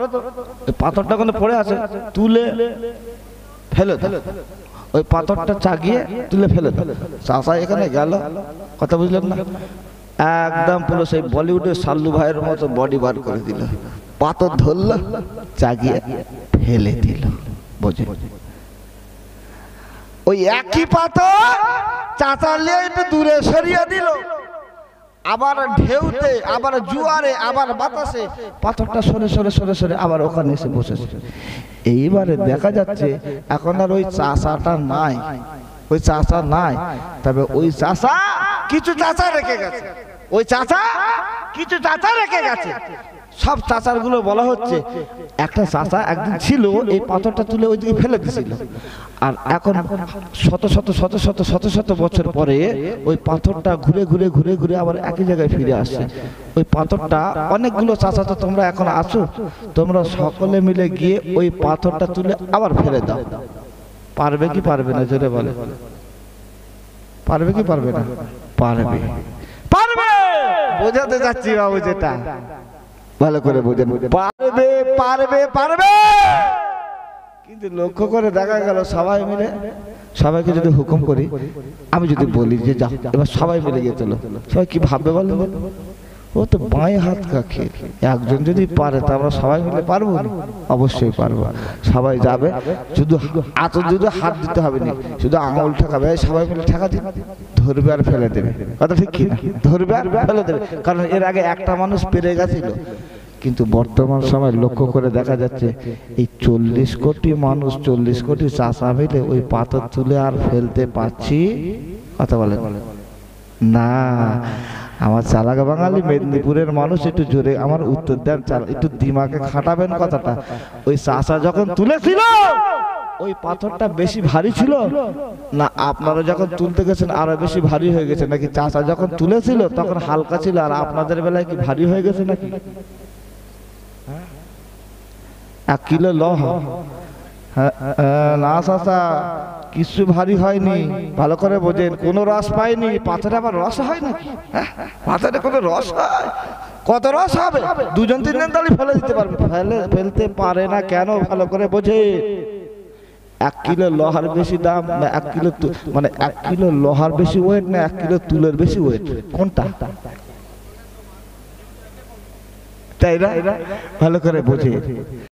পাথরটা কোনো পড়ে আছে তুলে ফেলো, ওই পাথরটা চাগিয়ে তুলে ফেলো। চাচা এখানে গেল, কথা বুঝলেন না? एकदम पुरो से बॉलीवुड साल्लू भाईर मतो बॉडी बार कर दिल पाथर धरल जागिए फेले दिल बोझे ওই একই পাথর চাচালে একটু দূরে সরিয়ে দিল আবার ঢেউতে আবার জোয়ারে আবার বাতাসে পাথরটা সরে সরে সরে সরে আবার ওখানে এসে বসেছে। এইবারে দেখা যাচ্ছে এখন আর ওই চাচাটা নাই, ওই চাচা নাই, তবে ওই চাচা কিছু চাচা রেখে গেছে, ওই চাচা কিছু চাচা রেখে গেছে। সব চাচারগুলো বলা হচ্ছে একটা চাচা একদিন ছিল এই পাথরটা তুলে ওইদিকে ফেলে দিয়েছিল, আর এখন শত শত শত শত শত শত বছর পরে ওই পাথরটা ঘুরে ঘুরে ঘুরে ঘুরে আবার একই জায়গায় ফিরে আসছে। ওই পাথরটা অনেকগুলো চাচা তো তোমরা এখন আছো, তোমরা সকলে মিলে গিয়ে ওই পাথরটা তুলে আবার ফেলে দাও। পারবে কি পারবে না? জোরে বলে পারবে কি পারবে না? পারবে, পারবে। বোঝাতে যাচ্ছি বাবু, যেটা ভালো করে বোঝেন, পারবে পারবে পারবে। কিন্তু লক্ষ্য করে দেখা গেল সবাই মিলে, সবাইকে যদি হুকুম করি, আমি যদি বলি যে যাও এবার সবাই মিলে গিয়ে চলো, সবাই কি ভাববে বলো? ও তো বাঁয়ে হাত কাকে, একজন যদি পারে তা আমরা সবাই মিলে পারবো? অবশ্যই পারবো। সবাই যাবে, শুধু এত শুধু হাত দিতে হবে না, শুধু আঙুল ঠেকাবে, সবাই মিলে ঠেকা দিবে, ধরবে আর ফেলে দেবে। কথা ঠিক কি না? ধরবে আর ফেলে দেবে, কারণ এর আগে একটা মানুষ পেরে গেছিল। কিন্তু বর্তমান সময় লক্ষ্য করে দেখা যাচ্ছে এই চল্লিশ কোটি মানুষ, চল্লিশ কোটি চাষা মিলে ওই পাথর তুলে আর ফেলতে পারছি? কথা বলে না। আমার চালাক বাঙালি মেদিনীপুরের মানুষ, একটু জোরে আমার উত্তর দেন, একটু দিমাকে খাটাবেন কথাটা। ওই চাষা যখন তুলেছিল ওই পাথরটা বেশি ভারী ছিল না? আপনারা যখন তুলতে গেছেন আরো বেশি ভারী হয়ে গেছে নাকি? চাষা যখন তুলেছিল তখন হালকা ছিল, আর আপনাদের বেলায় কি ভারী হয়ে গেছে নাকি? এক কিলো ল না চাষা কিছু ভারী হয়নি। ভালো করে বোঝেন, কোনো রস পায়নি। পাথরে আবার রস হয় নাকি? পাথরে কোনো রস হয়? কত রস হবে? দুজন তিনজন তাহলে ফেলে দিতে পারবে, ফেলে ফেলতে পারে না কেন? ভালো করে বোঝেন। এক কিলো লোহার বেশি দাম না এক কিলো মানে এক কিলো লোহার বেশি ওয়েট না এক কিলো তুলের বেশি ওয়েট? কোনটা? তাই না? ভালো করে বোঝে।